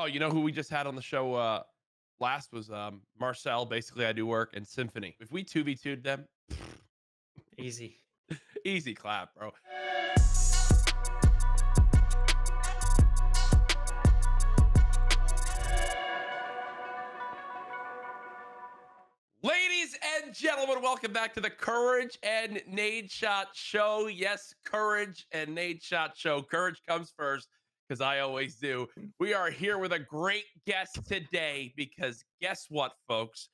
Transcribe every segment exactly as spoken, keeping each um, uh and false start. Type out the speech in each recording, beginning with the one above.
Oh, you know who we just had on the show uh, last was um, Marcel, basically I do work, and Symphony. If we two v two'd them, easy. Easy clap, bro. Ladies and gentlemen, welcome back to the Courage and Nadeshot show. Yes, Courage and Nadeshot show. Courage comes first, because I always do. We are here with a great guest today, because guess what, folks?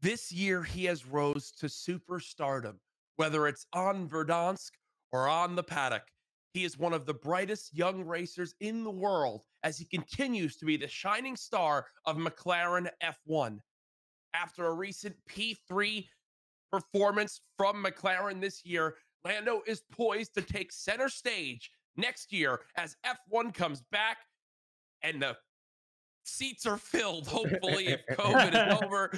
This year, he has rose to superstardom. Whether it's on Verdansk or on the paddock, he is one of the brightest young racers in the world as he continues to be the shining star of McLaren F one. After a recent P three performance from McLaren this year, Lando is poised to take center stage next year as F one comes back and the seats are filled, hopefully, if COVID is over.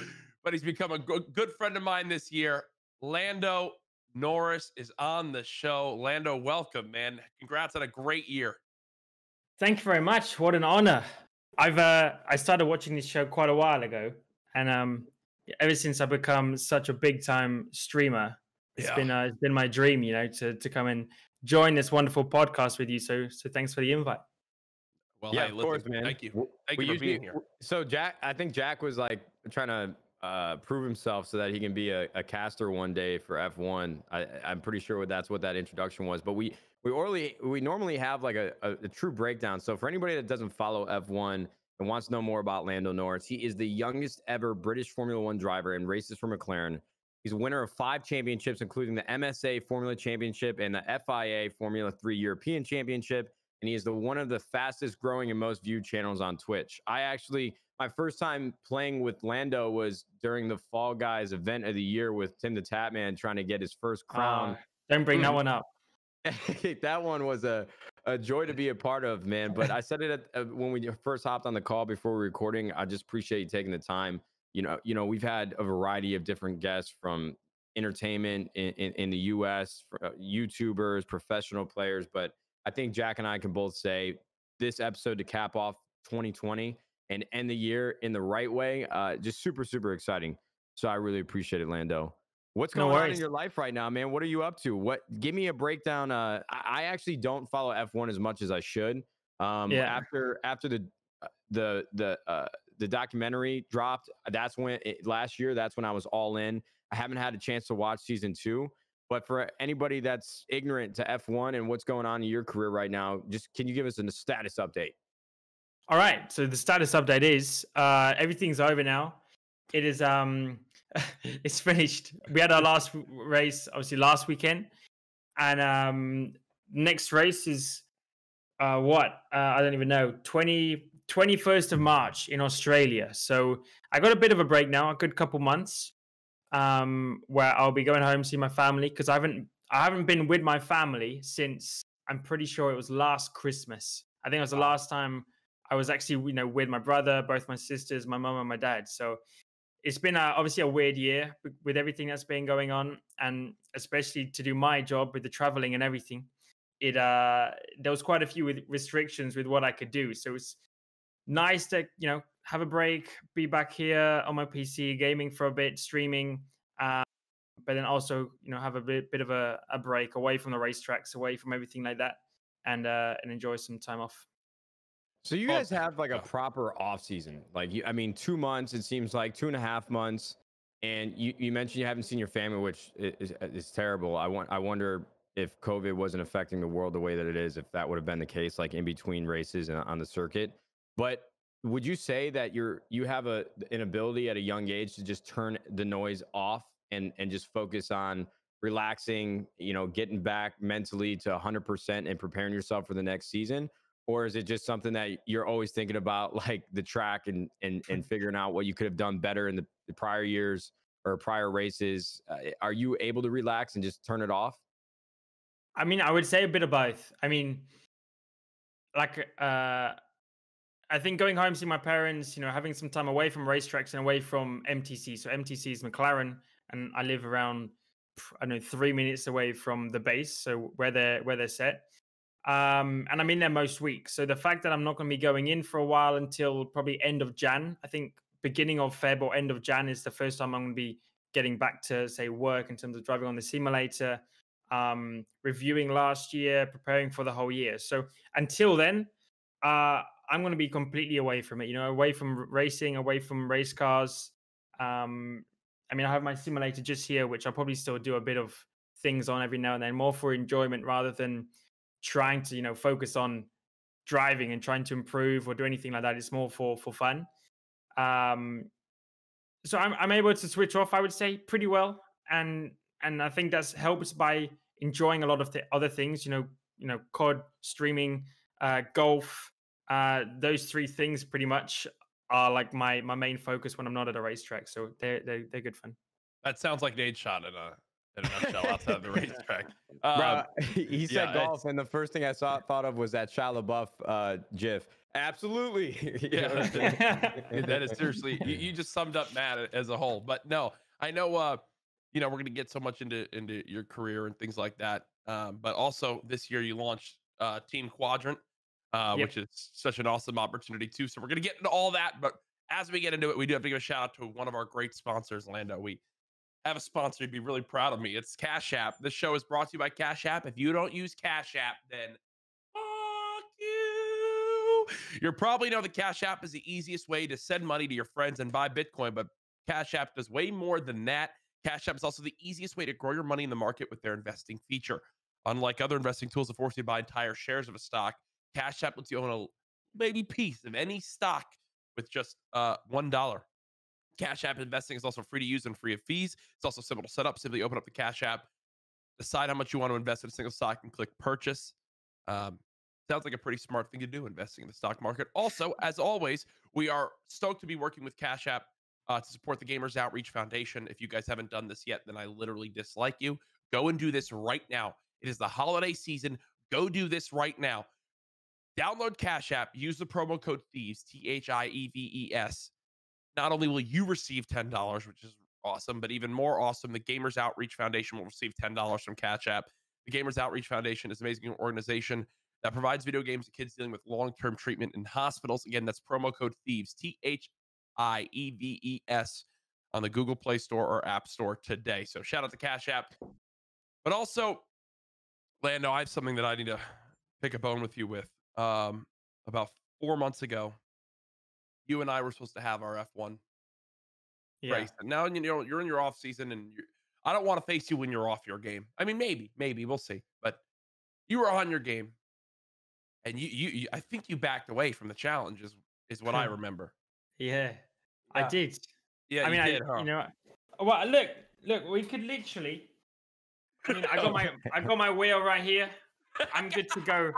But he's become a good friend of mine this year. Lando Norris is on the show. Lando, welcome, man. Congrats on a great year. Thank you very much. What an honor. I've uh, I started watching this show quite a while ago, and um, ever since I've become such a big time streamer, it's yeah. been uh, it's been my dream, you know, to to come and join this wonderful podcast with you. So so thanks for the invite. Well, yeah, hey, of listen, course, man. Thank you. Thank we, you we for being you, here. So Jack, I think Jack was like trying to uh prove himself so that he can be a, a caster one day for F one. I, I'm pretty sure that's what that introduction was, but we we orally we normally have like a, a, a true breakdown. So for anybody that doesn't follow F one and wants to know more about Lando Norris, he is the youngest ever British Formula One driver and races for McLaren. He's a winner of five championships, including the M S A Formula Championship and the F I A Formula Three European Championship, and he is the one of the fastest growing and most viewed channels on Twitch. I actually My first time playing with Lando was during the Fall Guys event of the year with Tim the Tapman trying to get his first crown. Uh, don't bring that one up. That one was a, a joy to be a part of, man. But I said it at, uh, when we first hopped on the call before we were recording. I just appreciate you taking the time. You know, you know, we've had a variety of different guests from entertainment in, in, in the U S, uh, YouTubers, professional players. But I think Jack and I can both say this episode to cap off twenty twenty and end the year in the right way. Uh, just super, super exciting. So I really appreciate it, Lando. What's going no on in your life right now, man? What are you up to? What? Give me a breakdown. Uh, I, I actually don't follow F one as much as I should. Um, yeah. After after the the the uh, the documentary dropped, that's when it, last year. That's when I was all in. I haven't had a chance to watch season two. But for anybody that's ignorant to F one and what's going on in your career right now, just can you give us a status update? All right, so the status update is uh, everything's over now. It is um, it's finished. We had our last race, obviously last weekend, and um, next race is uh, what uh, I don't even know. twenty-first of March in Australia. So I got a bit of a break now, a good couple months, um, where I'll be going home, see my family, because I haven't I haven't been with my family since I'm pretty sure it was last Christmas. I think it was the last time I was actually, you know, with my brother, both my sisters, my mom and my dad. So it's been a, obviously a weird year with everything that's been going on, and especially to do my job with the traveling and everything. It uh, there was quite a few with restrictions with what I could do. So it's nice to, you know, have a break, be back here on my P C, gaming for a bit, streaming, um, but then also, you know, have a bit, bit of a, a break away from the racetracks, away from everything like that, and uh, and enjoy some time off. So you guys have like a proper off season, like you, I mean, two months, it seems like two and a half months. And you, you mentioned you haven't seen your family, which is, is terrible. I want, I wonder if COVID wasn't affecting the world the way that it is, if that would have been the case, like in between races and on the circuit. But would you say that you're, you have a, an ability at a young age to just turn the noise off and, and just focus on relaxing, you know, getting back mentally to a hundred percent and preparing yourself for the next season? Or is it just something that you're always thinking about, like the track and and and figuring out what you could have done better in the, the prior years or prior races? Uh, are you able to relax and just turn it off? I mean, I would say a bit of both. I mean, like, uh, I think going home, seeing my parents, you know, having some time away from racetracks and away from M T C. So M T C is McLaren, and I live around, I don't know, three minutes away from the base, so where they're where they're set. Um, and I'm in there most weeks. So the fact that I'm not going to be going in for a while until probably end of Jan, I think beginning of Feb or end of Jan is the first time I'm going to be getting back to, say, work in terms of driving on the simulator, um, reviewing last year, preparing for the whole year. So until then, uh, I'm going to be completely away from it, you know, away from racing, away from race cars. Um, I mean, I have my simulator just here, which I'll probably still do a bit of things on every now and then, more for enjoyment rather than trying to, you know, focus on driving and trying to improve or do anything like that. It's more for, for fun. Um, so I'm, I'm able to switch off, I would say, pretty well. And, and I think that's helps by enjoying a lot of the other things, you know, you know, C O D, streaming, uh, golf, uh, those three things pretty much are like my, my main focus when I'm not at a racetrack. So they're, they're, they're good fun. That sounds like Nadeshot in a, in a nutshell outside the racetrack. Um, Bro, he said yeah, golf, and the first thing I saw thought of was that Shia LaBeouf uh, gif. Absolutely. Yeah, that is seriously, you, you just summed up Matt as a whole. But no, I know, uh, you know, we're going to get so much into, into your career and things like that. Um, but also this year you launched uh, Team Quadrant, uh, yep. which is such an awesome opportunity too. So we're going to get into all that. But as we get into it, we do have to give a shout out to one of our great sponsors, Lando. We have a sponsor you'd be really proud of me. It's Cash App. This show is brought to you by Cash App. If you don't use Cash App, then fuck you. You probably know that Cash App is the easiest way to send money to your friends and buy Bitcoin, but Cash App does way more than that. Cash App is also the easiest way to grow your money in the market with their investing feature. Unlike other investing tools that force you to buy entire shares of a stock, Cash App lets you own a baby piece of any stock with just uh, one dollar. Cash App investing is also free to use and free of fees. It's also simple to set up. Simply open up the Cash App, decide how much you want to invest in a single stock, and click purchase. Um, sounds like a pretty smart thing to do, investing in the stock market. Also, as always, we are stoked to be working with Cash App uh, to support the Gamers Outreach Foundation. If you guys haven't done this yet, then I literally dislike you. Go and do this right now. It is the holiday season. Go do this right now. Download Cash App. Use the promo code THIEVES, T H I E V E S. Not only will you receive ten dollars, which is awesome, but even more awesome, the Gamers Outreach Foundation will receive ten dollars from Cash App. The Gamers Outreach Foundation is an amazing organization that provides video games to kids dealing with long-term treatment in hospitals. Again, that's promo code THIEVES, T H I E V E S, on the Google Play Store or App Store today. So shout out to Cash App. But also, Lando, I have something that I need to pick a bone with you with. Um, about four months ago, you and I were supposed to have our F one yeah. race. And now, you know, you're in your off season, and you're, I don't want to face you when you're off your game. I mean, maybe, maybe we'll see. But you were on your game, and you, you, you I think you backed away from the challenge. Is, is what I remember. Yeah, yeah, I did. Yeah, I mean, you did, I, huh? you know, well, look, look, we could literally. I mean, I got my, I got my wheel right here. I'm good to go.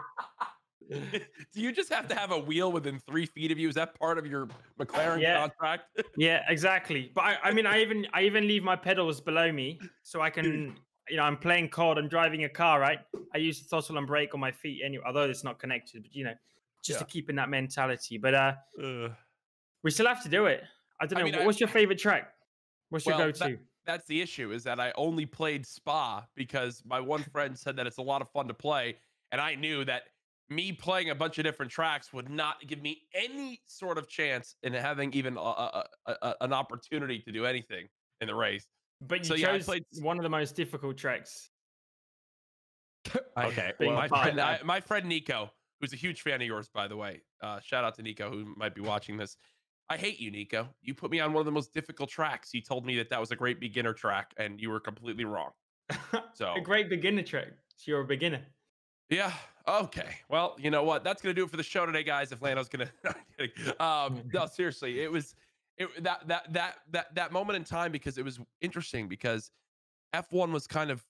Do you just have to have a wheel within three feet of you? Is that part of your McLaren yeah. contract? Yeah, exactly. But I, I mean, I even I even leave my pedals below me so I can, you know, I'm playing C O D, I'm driving a car, right? I use the throttle and brake on my feet anyway, although it's not connected, but you know, just yeah. to keep in that mentality. But uh, uh, we still have to do it. I don't know. I mean, what's I, your favorite track? What's well, your go-to? That, that's the issue, is that I only played Spa because my one friend said that it's a lot of fun to play, and I knew that me playing a bunch of different tracks would not give me any sort of chance in having even a, a, a, an opportunity to do anything in the race. But you so, chose yeah, I played... one of the most difficult tracks. Okay. Well, my, friend, I, my friend Nico, who's a huge fan of yours, by the way, uh, shout out to Nico, who might be watching this. I hate you, Nico. You put me on one of the most difficult tracks. You told me that that was a great beginner track, and you were completely wrong. So a great beginner track. So you're a beginner. Yeah. Okay. Well, you know what? That's gonna do it for the show today, guys. If Lando's gonna, um, no, seriously, it was it, that that that that that moment in time, because it was interesting because F one was kind of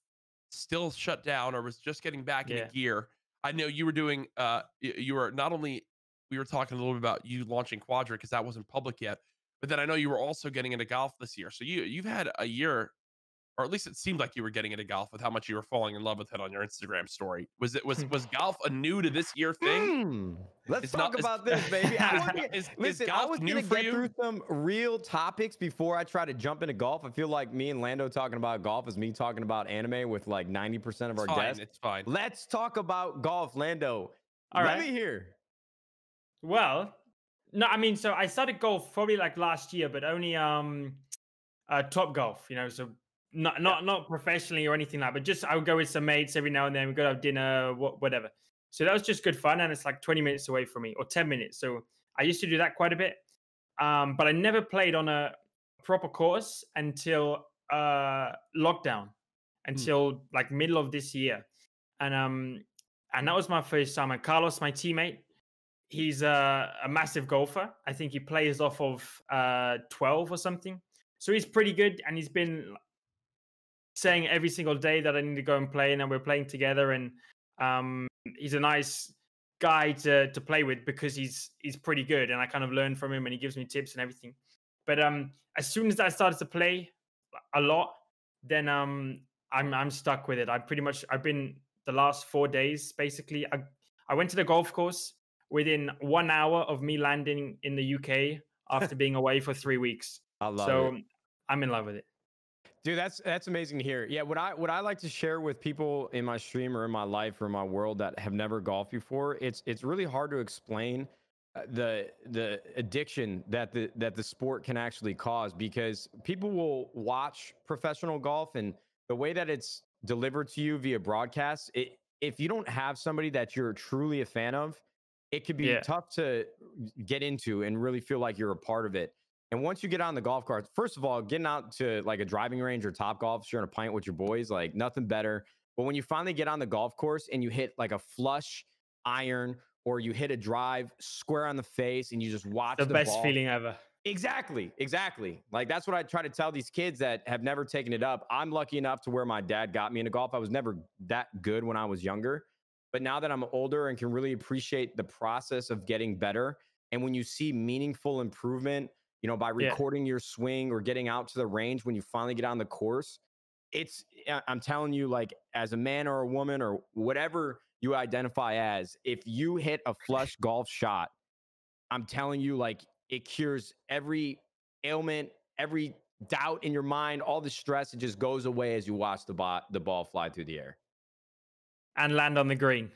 still shut down or was just getting back yeah. into gear. I know you were doing. Uh, you were not only we were talking a little bit about you launching Quadrant because that wasn't public yet, but then I know you were also getting into golf this year. So you you've had a year or at least it seemed like you were getting into golf with how much you were falling in love with it on your Instagram story. Was it was was golf a new to this year thing? Mm, let's it's talk not, about this, baby. I was gonna, is, listen, is golf I was new gonna for get you? Through some real topics before I try to jump into golf. I feel like me and Lando talking about golf is me talking about anime with like ninety percent of our it's fine, guests. It's fine. Let's talk about golf, Lando. All Let right. me hear. Well, no, I mean, so I started golf probably like last year, but only um, uh, Top Golf, you know, so. Not not yeah. not professionally or anything like, but just I would go with some mates every now and then. We go to have dinner, whatever. So that was just good fun, and it's like twenty minutes away from me or ten minutes. So I used to do that quite a bit, um, but I never played on a proper course until uh, lockdown, until mm. like middle of this year, and um and that was my first time. And Carlos, my teammate, he's a, a massive golfer. I think he plays off of uh, twelve or something, so he's pretty good, and he's been saying every single day that I need to go and play, and we're playing together. And um, he's a nice guy to to play with because he's he's pretty good, and I kind of learn from him, and he gives me tips and everything. But um, as soon as I started to play a lot, then um, I'm I'm stuck with it. I pretty much I've been the last four days basically. I I went to the golf course within one hour of me landing in the U K after being away for three weeks. I love so it. I'm in love with it. Dude, that's that's amazing to hear. Yeah, what I what I like to share with people in my stream or in my life or in my world that have never golfed before, it's it's really hard to explain the the addiction that the that the sport can actually cause, because people will watch professional golf and the way that it's delivered to you via broadcast. It, if you don't have somebody that you're truly a fan of, it could be yeah. tough to get into and really feel like you're a part of it. And once you get on the golf cart, first of all, getting out to like a driving range or Top Golf, sharing a pint with your boys, like nothing better. But when you finally get on the golf course and you hit like a flush iron or you hit a drive square on the face and you just watch the, the best ball. Feeling ever. Exactly. Exactly. Like that's what I try to tell these kids that have never taken it up. I'm lucky enough to where my dad got me into golf. I was never that good when I was younger, but now that I'm older and can really appreciate the process of getting better. And when you see meaningful improvement, you know, by recording yeah. your swing or getting out to the range when you finally get on the course, it's, I'm telling you, like as a man or a woman or whatever you identify as, if you hit a flush golf shot, I'm telling you, like it cures every ailment, every doubt in your mind, all the stress, it just goes away as you watch the, bo the ball fly through the air. And land on the green.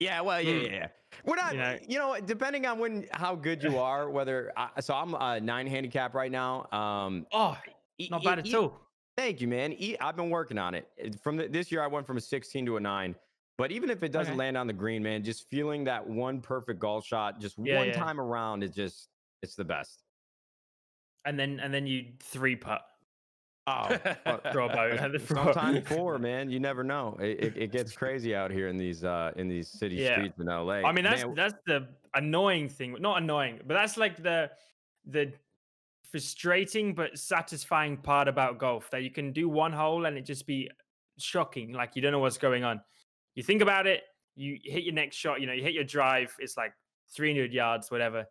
Yeah, well, yeah, yeah, yeah. We're not, yeah. you know, depending on when, how good you are, whether, I, so I'm a nine handicap right now. Um, oh, e not bad e at all. E Thank you, man. E I've been working on it. From the, this year, I went from a sixteen to a nine. But even if it doesn't okay. land on the green, man, just feeling that one perfect golf shot, just yeah, one yeah. time around, is just, it's the best. And then, and then you three putt. Oh, sometimes four, man. You never know. It, it, it gets crazy out here in these uh, in these city yeah. streets in L A. I mean, that's man. that's the annoying thing. Not annoying, but that's like the the frustrating but satisfying part about golf, that you can do one hole and it just be shocking. Like you don't know what's going on. You think about it. You hit your next shot. You know, you hit your drive. It's like three hundred yards, whatever,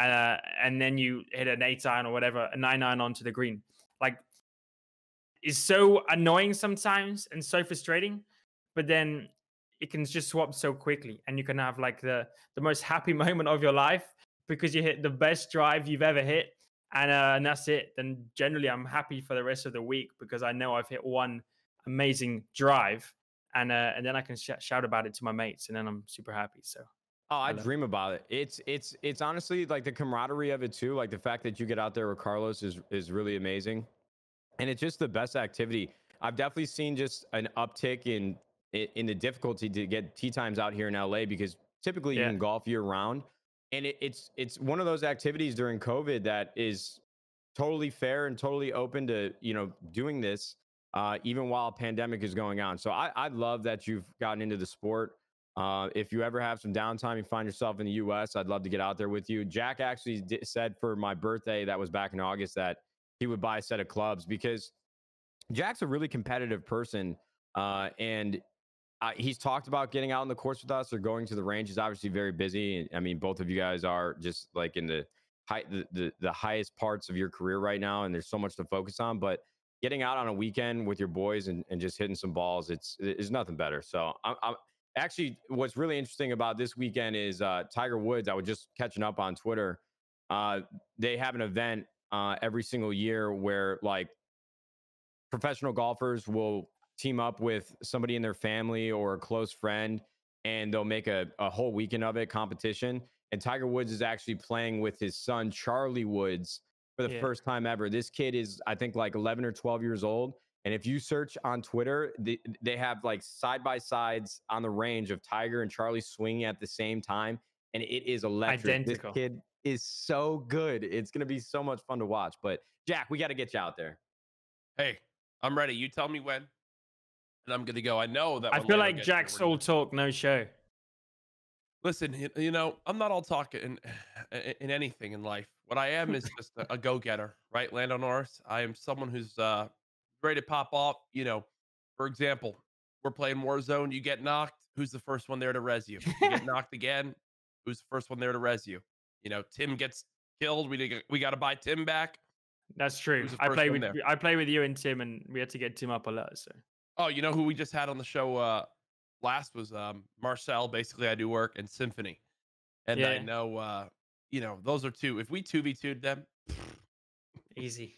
uh, and then you hit an eight iron or whatever, a nine iron onto the green. Like. Is so annoying sometimes and so frustrating, but then it can just swap so quickly, and you can have like the the most happy moment of your life because you hit the best drive you've ever hit, and uh, and that's it. Then generally, I'm happy for the rest of the week because I know I've hit one amazing drive, and uh, and then I can sh shout about it to my mates, and then I'm super happy. So. Oh, I dream about it. It's it's it's honestly like the camaraderie of it too. Like the fact that you get out there with Carlos is is really amazing. And it's just the best activity. I've definitely seen just an uptick in in the difficulty to get tee times out here in L A, because typically yeah. you can golf year round. And it, it's it's one of those activities during COVID that is totally fair and totally open to, you know, doing this uh, even while a pandemic is going on. So I, I love that you've gotten into the sport. Uh, if you ever have some downtime and find yourself in the U S, I'd love to get out there with you. Jack actually d said for my birthday, that was back in August, that he would buy a set of clubs, because Jack's a really competitive person. Uh, and uh, he's talked about getting out on the course with us or going to the range. He's obviously very busy. And, I mean, both of you guys are just like in the, high, the, the, the highest parts of your career right now. And there's so much to focus on, but getting out on a weekend with your boys and, and just hitting some balls, it's it's nothing better. So I'm, I'm actually, what's really interesting about this weekend is uh, Tiger Woods. I was just catching up on Twitter. Uh, they have an event uh, every single year where like professional golfers will team up with somebody in their family or a close friend, and they'll make a, a whole weekend of it, competition. And Tiger Woods is actually playing with his son, Charlie Woods, for the yeah. first time ever. This kid is, I think, like eleven or twelve years old. And if you search on Twitter, the, they have like side-by-sides on the range of Tiger and Charlie swinging at the same time. And it is electric. Identical. This kid is so good. It's going to be so much fun to watch. But, Jack, we got to get you out there. Hey, I'm ready. You tell me when, and I'm going to go. I know that. I feel like Jack's all talk, no show. Listen, you know, I'm not all talk in, in anything in life. What I am is just a, a go-getter, right, Lando Norris? I am someone who's uh, ready to pop off. You know, for example, we're playing Warzone. You get knocked. Who's the first one there to res you? You get knocked again. Who's the first one there to res you? You know, Tim gets killed. We, we got to buy Tim back. That's true. I play with there? I play with you and Tim, and we had to get Tim up a lot. So. Oh, you know who we just had on the show uh, last was um, Marcel. Basically, I do work and Symphony, and yeah. I know uh, you know those are two. If we two v two'd them, easy,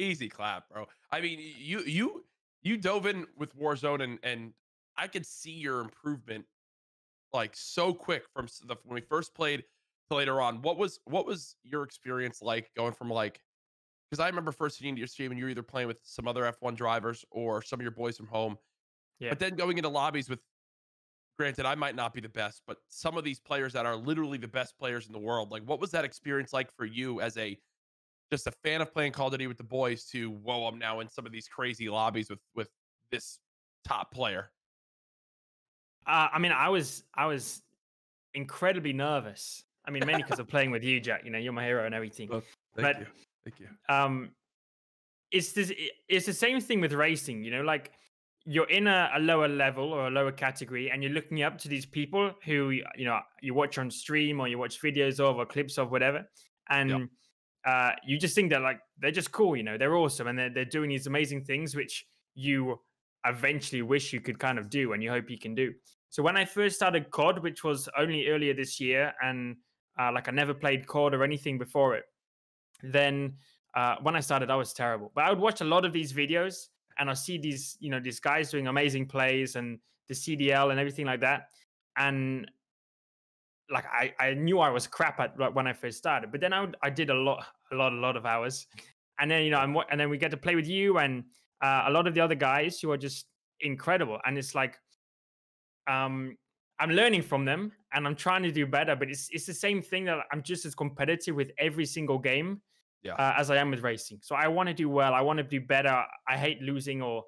easy clap, bro. I mean, you you you dove in with Warzone, and and I could see your improvement like so quick from the when we first played to later on. What was what was your experience like going from like? Because I remember first seeing your stream and you were either playing with some other F one drivers or some of your boys from home. Yeah. But then going into lobbies with, granted, I might not be the best, but some of these players that are literally the best players in the world. Like, what was that experience like for you as a just a fan of playing Call of Duty with the boys to, whoa, I'm now in some of these crazy lobbies with with this top player? Uh, I mean, I was I was incredibly nervous. I mean, mainly because of playing with you, Jack. You know, you're my hero and everything. Well, thank but, you. Thank you. Um, it's this. It's the same thing with racing. You know, like you're in a, a lower level or a lower category, and you're looking up to these people who you know you watch on stream or you watch videos of or clips of whatever, and yep. uh, you just think they're like they're just cool. You know, they're awesome, and they're they're doing these amazing things which you eventually wish you could kind of do, and you hope you can do. So when I first started C O D, which was only earlier this year, and uh, like I never played C O D or anything before it. Then uh, when I started, I was terrible. But I would watch a lot of these videos, and I see these, you know, these guys doing amazing plays and the C D L and everything like that. And like I, I knew I was crap at like, when I first started. But then I would, I did a lot, a lot, a lot of hours. And then you know, I'm, and then we get to play with you and uh, a lot of the other guys who are just incredible. And it's like, um, I'm learning from them, and I'm trying to do better. But it's it's the same thing that I'm just as competitive with every single game. Yeah. Uh, as I am with racing. So I want to do well. I want to do better. I hate losing, or,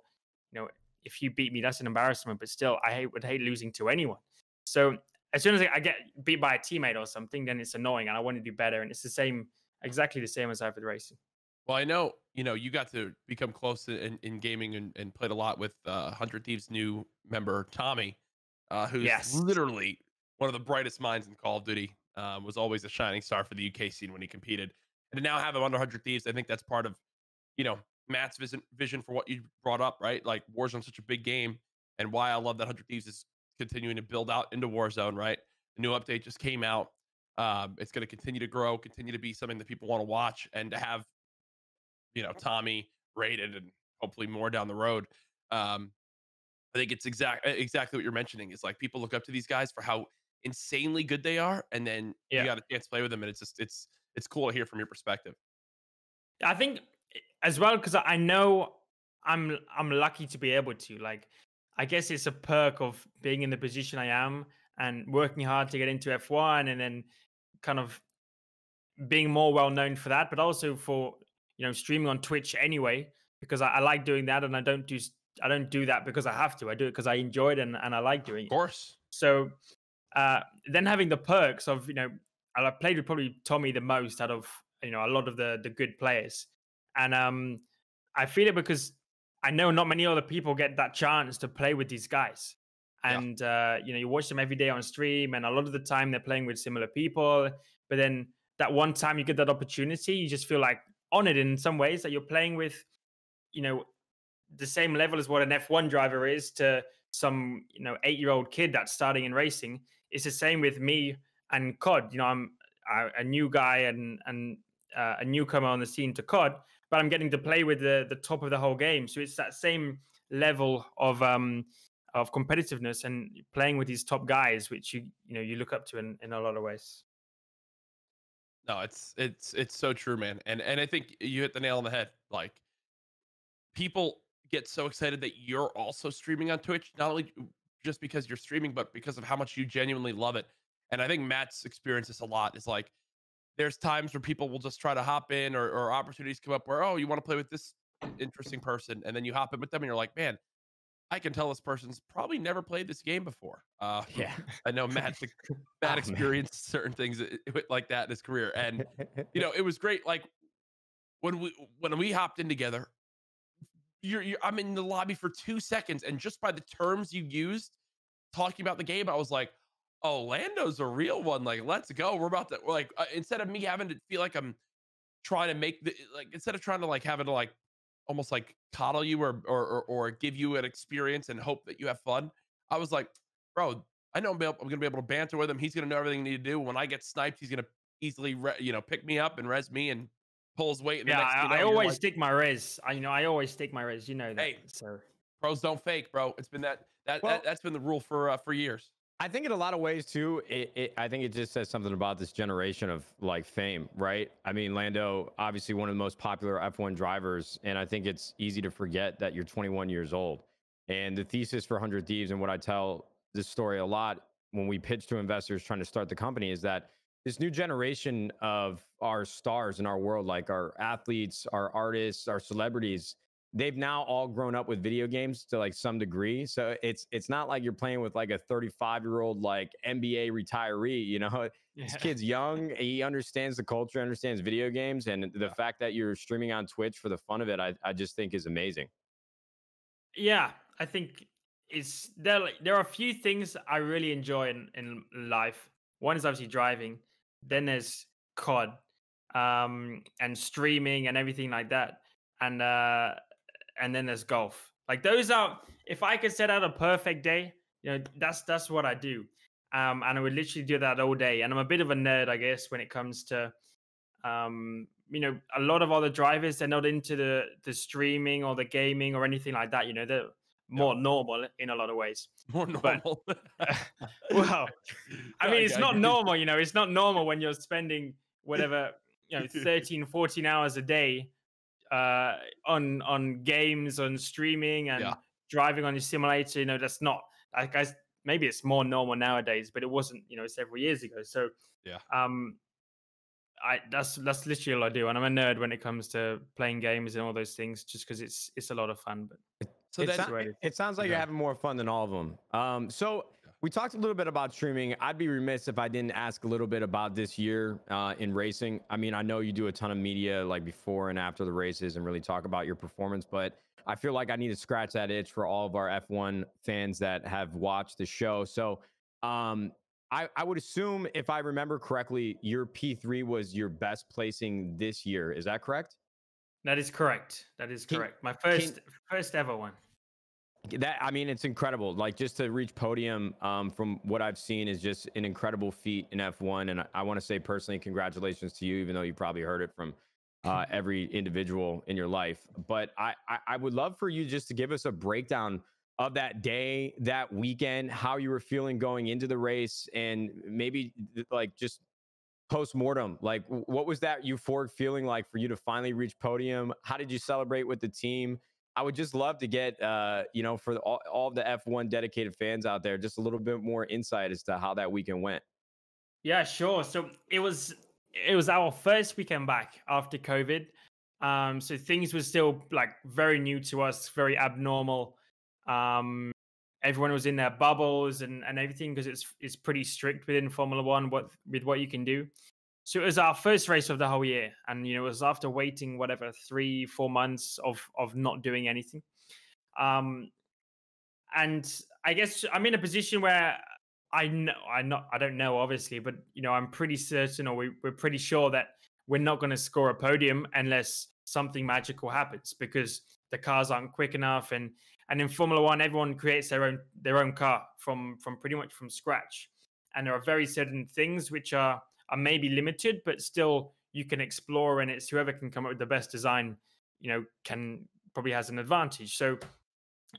you know, if you beat me, that's an embarrassment. But still, I hate, would hate losing to anyone. So as soon as I get beat by a teammate or something, then it's annoying, and I want to do better. And it's the same, exactly the same as I have with racing. Well, I know, you know, you got to become close in, in gaming and, and played a lot with uh, one hundred Thieves' new member, Tommy, uh, who's yes. literally one of the brightest minds in Call of Duty. Uh, was always a shining star for the U K scene when he competed. And to now have him under one hundred Thieves, I think that's part of, you know, Matt's vision, vision for what you brought up, right? Like, Warzone's such a big game, and why I love that one hundred Thieves is continuing to build out into Warzone, right? The new update just came out. Um, it's going to continue to grow, continue to be something that people want to watch, and to have, you know, Tommy rated and hopefully more down the road. Um, I think it's exact, exactly what you're mentioning. It's like people look up to these guys for how insanely good they are, and then yeah. you got a chance to play with them, and it's just, it's, it's cool to hear from your perspective. I think as well, because I know I'm I'm lucky to be able to. Like, I guess it's a perk of being in the position I am and working hard to get into F one, and then kind of being more well known for that, but also for, you know, streaming on Twitch anyway, because I, I like doing that, and I don't do I don't do that because I have to. I do it because I enjoy it, and, and I like doing it. Of course. It. So uh, then having the perks of, you know, I played with probably Tommy the most out of, you know, a lot of the the good players, and um, I feel it because I know not many other people get that chance to play with these guys, and yeah. uh, you know, you watch them every day on stream, and a lot of the time they're playing with similar people, but then that one time you get that opportunity, you just feel like honored in some ways that you're playing with you know, the same level as what an F one driver is to some, you know, eight-year-old kid that's starting in racing. It's the same with me and C O D. You know, I'm a new guy and and uh, a newcomer on the scene to C O D, but I'm getting to play with the the top of the whole game. So it's that same level of um of competitiveness and playing with these top guys, which you you know you look up to in in a lot of ways. No, it's it's it's so true, man. And and I think you hit the nail on the head. Like, people get so excited that you're also streaming on Twitch, not only just because you're streaming, but because of how much you genuinely love it. And I think Matt's experienced this a lot. It's like there's times where people will just try to hop in, or, or opportunities come up where, oh, you want to play with this interesting person, and then you hop in with them and you're like, man, I can tell this person's probably never played this game before. Uh, yeah, I know Matt, Matt experienced certain things like that in his career, and you know, it was great. Like when we when we hopped in together, You're, you're, I'm in the lobby for two seconds, and just by the terms you used talking about the game, I was like, oh, Lando's a real one. Like, let's go. We're about to, we're like, uh, instead of me having to feel like I'm trying to make the, like, instead of trying to like having to like almost like coddle you or, or, or, or give you an experience and hope that you have fun, I was like, bro, I know I'm going to be able to banter with him. He's going to know everything I need to do. When I get sniped, he's going to easily, re, you know, pick me up and res me and pulls weight. And yeah, the next, you know, I always like, stick my res. I, you know, I always stick my res. You know that. Hey, so pros don't fake, bro. It's been that that, well, that that's been the rule for uh, for years. I think in a lot of ways too. It, it I think it just says something about this generation of like fame, right? I mean, Lando, obviously one of the most popular F one drivers, and I think it's easy to forget that you're twenty-one years old. And the thesis for one hundred Thieves, and what I tell this story a lot when we pitch to investors trying to start the company, is that this new generation of our stars in our world, like our athletes, our artists, our celebrities, they've now all grown up with video games to like some degree. So it's it's not like you're playing with like a thirty-five-year-old like N B A retiree, you know? Yeah. This kid's young, he understands the culture, understands video games, and the yeah. fact that you're streaming on Twitch for the fun of it, I, I just think is amazing. Yeah, I think it's there, there are a few things I really enjoy in, in life. One is obviously driving. Then there's C O D um, and streaming and everything like that. And uh, and then there's golf. Like those are, if I could set out a perfect day, you know, that's that's what I do. Um, and I would literally do that all day. And I'm a bit of a nerd, I guess, when it comes to, um, you know, a lot of other drivers, they're not into the, the streaming or the gaming or anything like that. You know, they're more yeah. normal in a lot of ways. More normal. But, uh, well, I mean, okay. It's not normal, you know, it's not normal when you're spending whatever, you know, thirteen, fourteen hours a day uh, on on games, on streaming and yeah. driving on your simulator. You know, that's not like I, maybe it's more normal nowadays, but it wasn't, you know, several years ago. So yeah, um, I that's that's literally all I do, and I'm a nerd when it comes to playing games and all those things, just because it's it's a lot of fun. But so it, sound, it, it sounds like yeah. you're having more fun than all of them. Um, so we talked a little bit about streaming. I'd be remiss if I didn't ask a little bit about this year uh, in racing. I mean, I know you do a ton of media like before and after the races and really talk about your performance, but I feel like I need to scratch that itch for all of our F one fans that have watched the show. So um, I, I would assume, if I remember correctly, your P three was your best placing this year. Is that correct? That is correct. That is correct. Can, My first can, first ever one. That, I mean, it's incredible. Like, just to reach podium um, from what I've seen is just an incredible feat in F one. And I, I want to say personally, congratulations to you, even though you probably heard it from uh, every individual in your life. But I, I, I would love for you just to give us a breakdown of that day, that weekend, how you were feeling going into the race, and maybe like just post-mortem, like what was that euphoric feeling like for you to finally reach podium? How did you celebrate with the team? I would just love to get, uh, you know, for the, all, all the F one dedicated fans out there, just a little bit more insight as to how that weekend went. Yeah, sure. So it was it was our first weekend back after COVID. Um, so things were still like very new to us, very abnormal. Um, everyone was in their bubbles and, and everything, because it's it's pretty strict within Formula One what with what you can do. So it was our first race of the whole year. And, you know, it was after waiting, whatever, three, four months of of not doing anything. Um, and I guess I'm in a position where I know, I not I don't know, obviously, but, you know, I'm pretty certain, or we, we're pretty sure that we're not going to score a podium unless something magical happens, because the cars aren't quick enough. And and in Formula One, everyone creates their own their own car from from pretty much from scratch. And there are very certain things which are are maybe limited, but still you can explore, and it's whoever can come up with the best design, you know, can probably has an advantage. So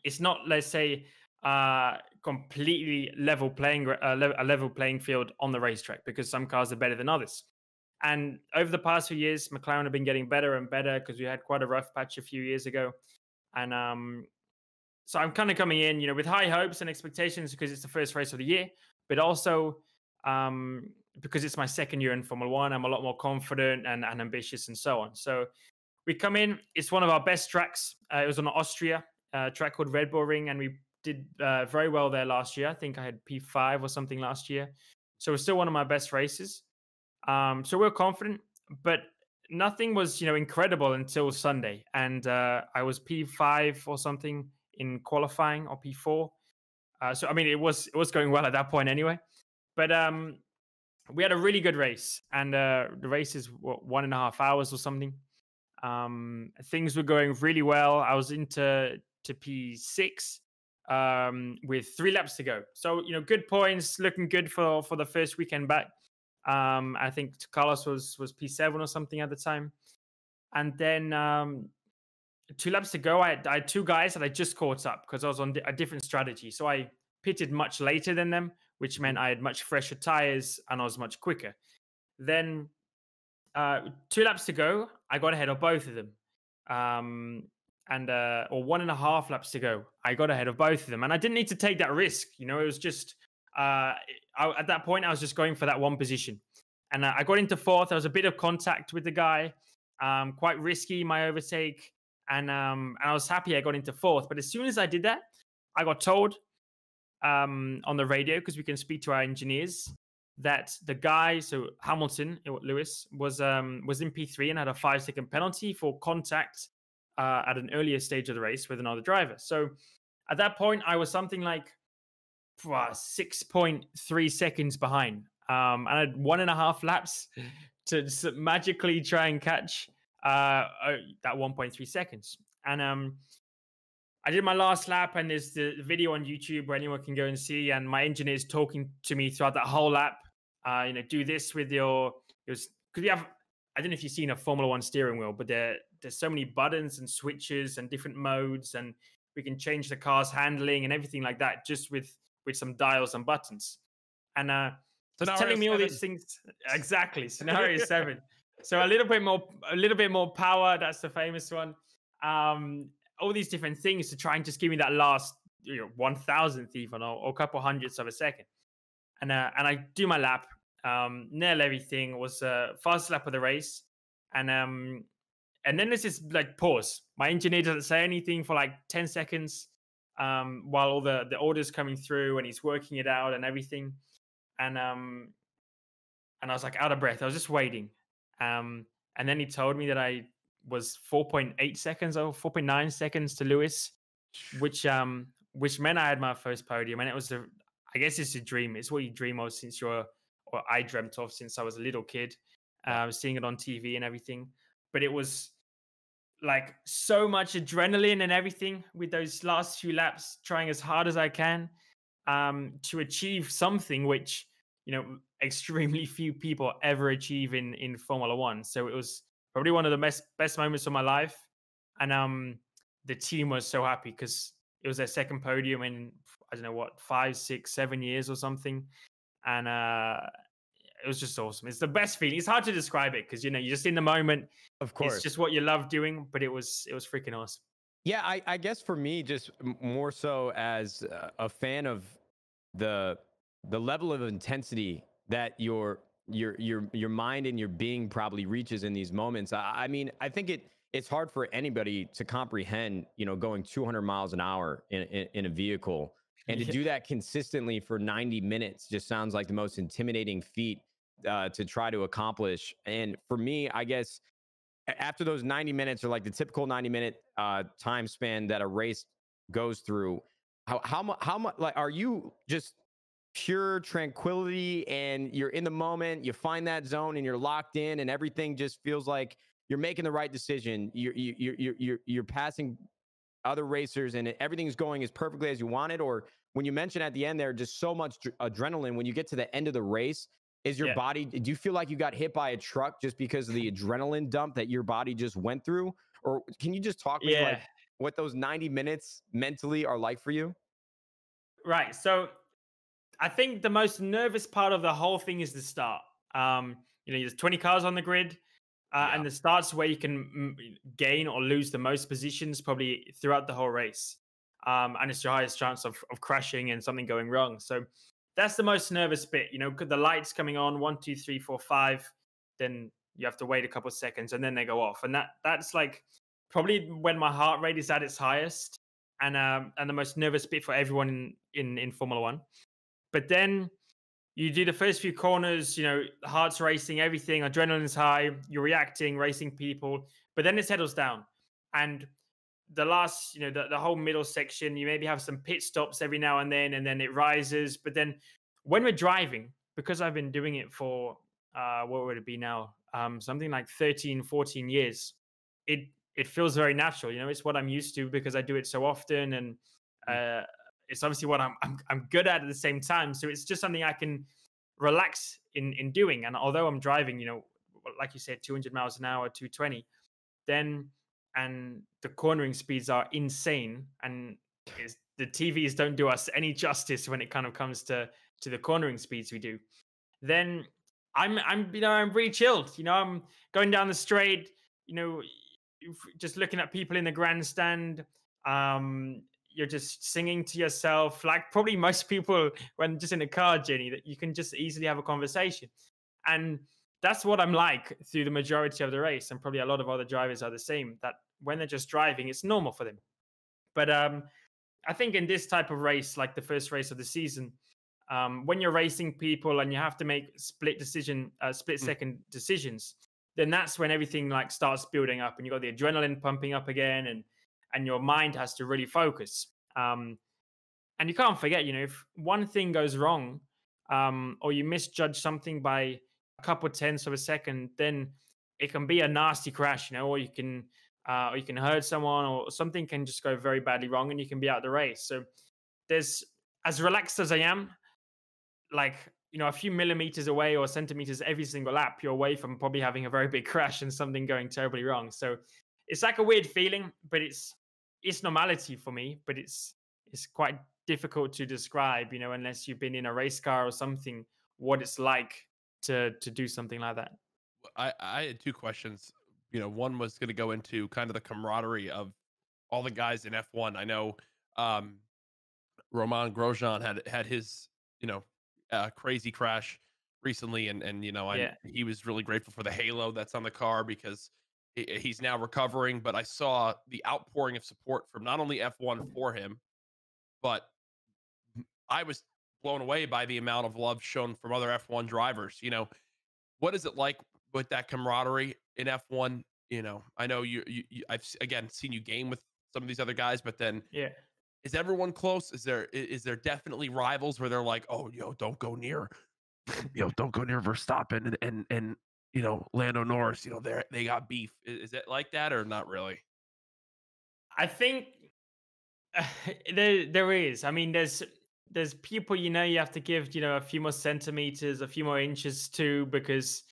it's not, let's say, uh, completely level playing uh, le a level playing field on the racetrack, because some cars are better than others. And over the past few years, McLaren have been getting better and better, because we had quite a rough patch a few years ago. And um, so I'm kind of coming in, you know, with high hopes and expectations, because it's the first race of the year, but also um, because it's my second year in Formula One, I'm a lot more confident and, and ambitious and so on. So we come in, it's one of our best tracks. Uh, it was on Austria, a track called Red Bull Ring, and we did uh, very well there last year. I think I had P five or something last year. So it's still one of my best races. Um, so we're confident, but nothing was, you know, incredible until Sunday. And uh, I was P five or something in qualifying, or P four. Uh, so, I mean, it was it was going well at that point anyway. But um, we had a really good race. And uh, the race is what, one and a half hours or something. Um, things were going really well. I was into to P six um, with three laps to go. So, you know, good points, looking good for, for the first weekend back. Um, I think Carlos was was P seven or something at the time, and then um, two laps to go, I had, I had two guys that I just caught up, because I was on a different strategy. So I pitted much later than them, which meant I had much fresher tires and I was much quicker. Then uh, two laps to go, I got ahead of both of them, um, and uh, or one and a half laps to go, I got ahead of both of them, and I didn't need to take that risk. You know, it was just. Uh, I, at that point, I was just going for that one position, and I, I got into fourth. There was a bit of contact with the guy, um, quite risky, my overtake, and um, and I was happy I got into fourth. But as soon as I did that, I got told um, on the radio, because we can speak to our engineers, that the guy, so Hamilton, Lewis, was um, was in P three and had a five second penalty for contact uh, at an earlier stage of the race with another driver. So at that point, I was something like six point three seconds behind, um, and I had one and a half laps to magically try and catch uh, that one point three seconds. And um, I did my last lap, and there's the video on YouTube where anyone can go and see, and my engineer's talking to me throughout that whole lap, uh, you know, do this with your, it was, because we have, I don't know if you've seen a Formula One steering wheel, but there, there's so many buttons and switches and different modes, and we can change the car's handling and everything like that, just with with some dials and buttons. And uh, so telling seven. me all these things. Exactly, scenario seven. So a little bit more, a little bit more power. That's the famous one. Um, all these different things to try and just give me that last, you know, one thousandth even, or, or a couple hundredths of a second. And uh, and I do my lap. Um, nail everything. It was uh, fastest lap of the race. And um, and then there's this like pause. My engineer doesn't say anything for like ten seconds. Um, while all the, the orders coming through, and he's working it out and everything. And, um, and I was like out of breath. I was just waiting. Um, and then he told me that I was four point eight seconds or four point nine seconds to Lewis, which, um, which meant I had my first podium. And it was, a, I guess it's a dream. It's what you dream of since you're, or I dreamt of since I was a little kid, uh, seeing it on T V and everything. But it was, like so much adrenaline and everything with those last few laps, trying as hard as I can um, to achieve something which, you know, extremely few people ever achieve in, in Formula One. So it was probably one of the best, best moments of my life. And um, the team was so happy because it was their second podium in, I don't know what, five, six, seven years or something. And uh, it was just awesome. It's the best feeling. It's hard to describe it because, you know, you're just in the moment. Of course. It's just what you love doing, but it was it was freaking awesome. Yeah, I, I guess for me, just more so as a fan of the the level of intensity that your your your your mind and your being probably reaches in these moments. I, I mean, I think it it's hard for anybody to comprehend, you know, going two hundred miles an hour in in, in a vehicle, and to do that consistently for ninety minutes just sounds like the most intimidating feat uh, to try to accomplish. And for me, I guess, after those ninety minutes, or like the typical ninety minute uh, time span that a race goes through, how how much how much like are you just pure tranquility and you're in the moment, you find that zone and you're locked in, and everything just feels like you're making the right decision, you're you you you you're, you're passing other racers and everything's going as perfectly as you want it? Or when you mentioned at the end there, just so much adrenaline when you get to the end of the race, is your yeah. body, do you feel like you got hit by a truck just because of the adrenaline dump that your body just went through? Or can you just talk yeah. me like what those ninety minutes mentally are like for you? Right. So I think the most nervous part of the whole thing is the start. Um, you know, there's twenty cars on the grid. Uh, yeah. And the start's where you can gain or lose the most positions probably throughout the whole race. Um, and it's your highest chance of, of crashing and something going wrong. So that's the most nervous bit. You know, the lights coming on, one, two, three, four, five. Then you have to wait a couple of seconds and then they go off. And that that's like probably when my heart rate is at its highest and um, and the most nervous bit for everyone in, in, in Formula One. But then you do the first few corners, you know, heart's racing, everything, adrenaline's high, you're reacting, racing people, but then it's headles down. And the last, you know, the, the whole middle section, you maybe have some pit stops every now and then, and then it rises. But then when we're driving, because I've been doing it for, uh, what would it be now? Um, something like thirteen, fourteen years, it, it feels very natural. You know, it's what I'm used to because I do it so often. And, uh, it's obviously what I'm, I'm I'm good at at the same time. So it's just something I can relax in, in doing. And although I'm driving, you know, like you said, two hundred miles an hour, two twenty, then, and the cornering speeds are insane. And it's, the T Vs don't do us any justice when it kind of comes to, to the cornering speeds we do. Then I'm, I'm, you know, I'm really chilled. You know, I'm going down the straight, you know, just looking at people in the grandstand, um, you're just singing to yourself, like probably most people when just in a car journey, that you can just easily have a conversation. And that's what I'm like through the majority of the race. And probably a lot of other drivers are the same, that when they're just driving, it's normal for them. But um, I think in this type of race, like the first race of the season, um, when you're racing people and you have to make split decision, uh, split second mm. decisions, then that's when everything like starts building up and you got the adrenaline pumping up again. And and your mind has to really focus. Um, and you can't forget, you know, if one thing goes wrong um, or you misjudge something by a couple of tenths of a second, then it can be a nasty crash, you know, or you can uh, or you can hurt someone or something can just go very badly wrong and you can be out of the race. So there's, as relaxed as I am, like, you know, a few millimeters away or centimeters every single lap, you're away from probably having a very big crash and something going terribly wrong. So it's like a weird feeling, but it's, it's normality for me, but it's it's quite difficult to describe, you know, unless you've been in a race car or something, what it's like to to do something like that. I, I had two questions. You know, one was going to go into kind of the camaraderie of all the guys in F one. I know um, Romain Grosjean had had his, you know, uh, crazy crash recently, and, and you know, I, yeah. he was really grateful for the halo that's on the car because he's now recovering, but I saw the outpouring of support from not only F one for him, but I was blown away by the amount of love shown from other F one drivers. You know, what is it like with that camaraderie in F one? You know, I know you, you, you I've again seen you game with some of these other guys, but then yeah, is everyone close? Is there is there definitely rivals where they're like, oh, yo, don't go near, yo, don't go near Verstappen and and and. you know, Lando Norris, you know, they they got beef. Is it like that or not really? I think uh, there there is. I mean, there's there's people, you know, you have to give, you know, a few more centimeters, a few more inches to, because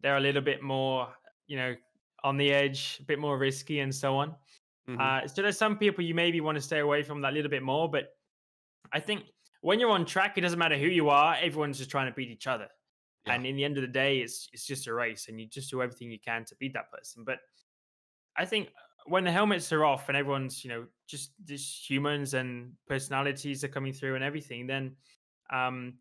they're a little bit more, you know, on the edge, a bit more risky and so on. Mm-hmm. Uh, so there's some people you maybe want to stay away from that little bit more, but I think when you're on track, it doesn't matter who you are. Everyone's just trying to beat each other. Yeah. And in the end of the day, it's it's just a race, and you just do everything you can to beat that person. But I think when the helmets are off and everyone's, you know, just just humans and personalities are coming through and everything, then um,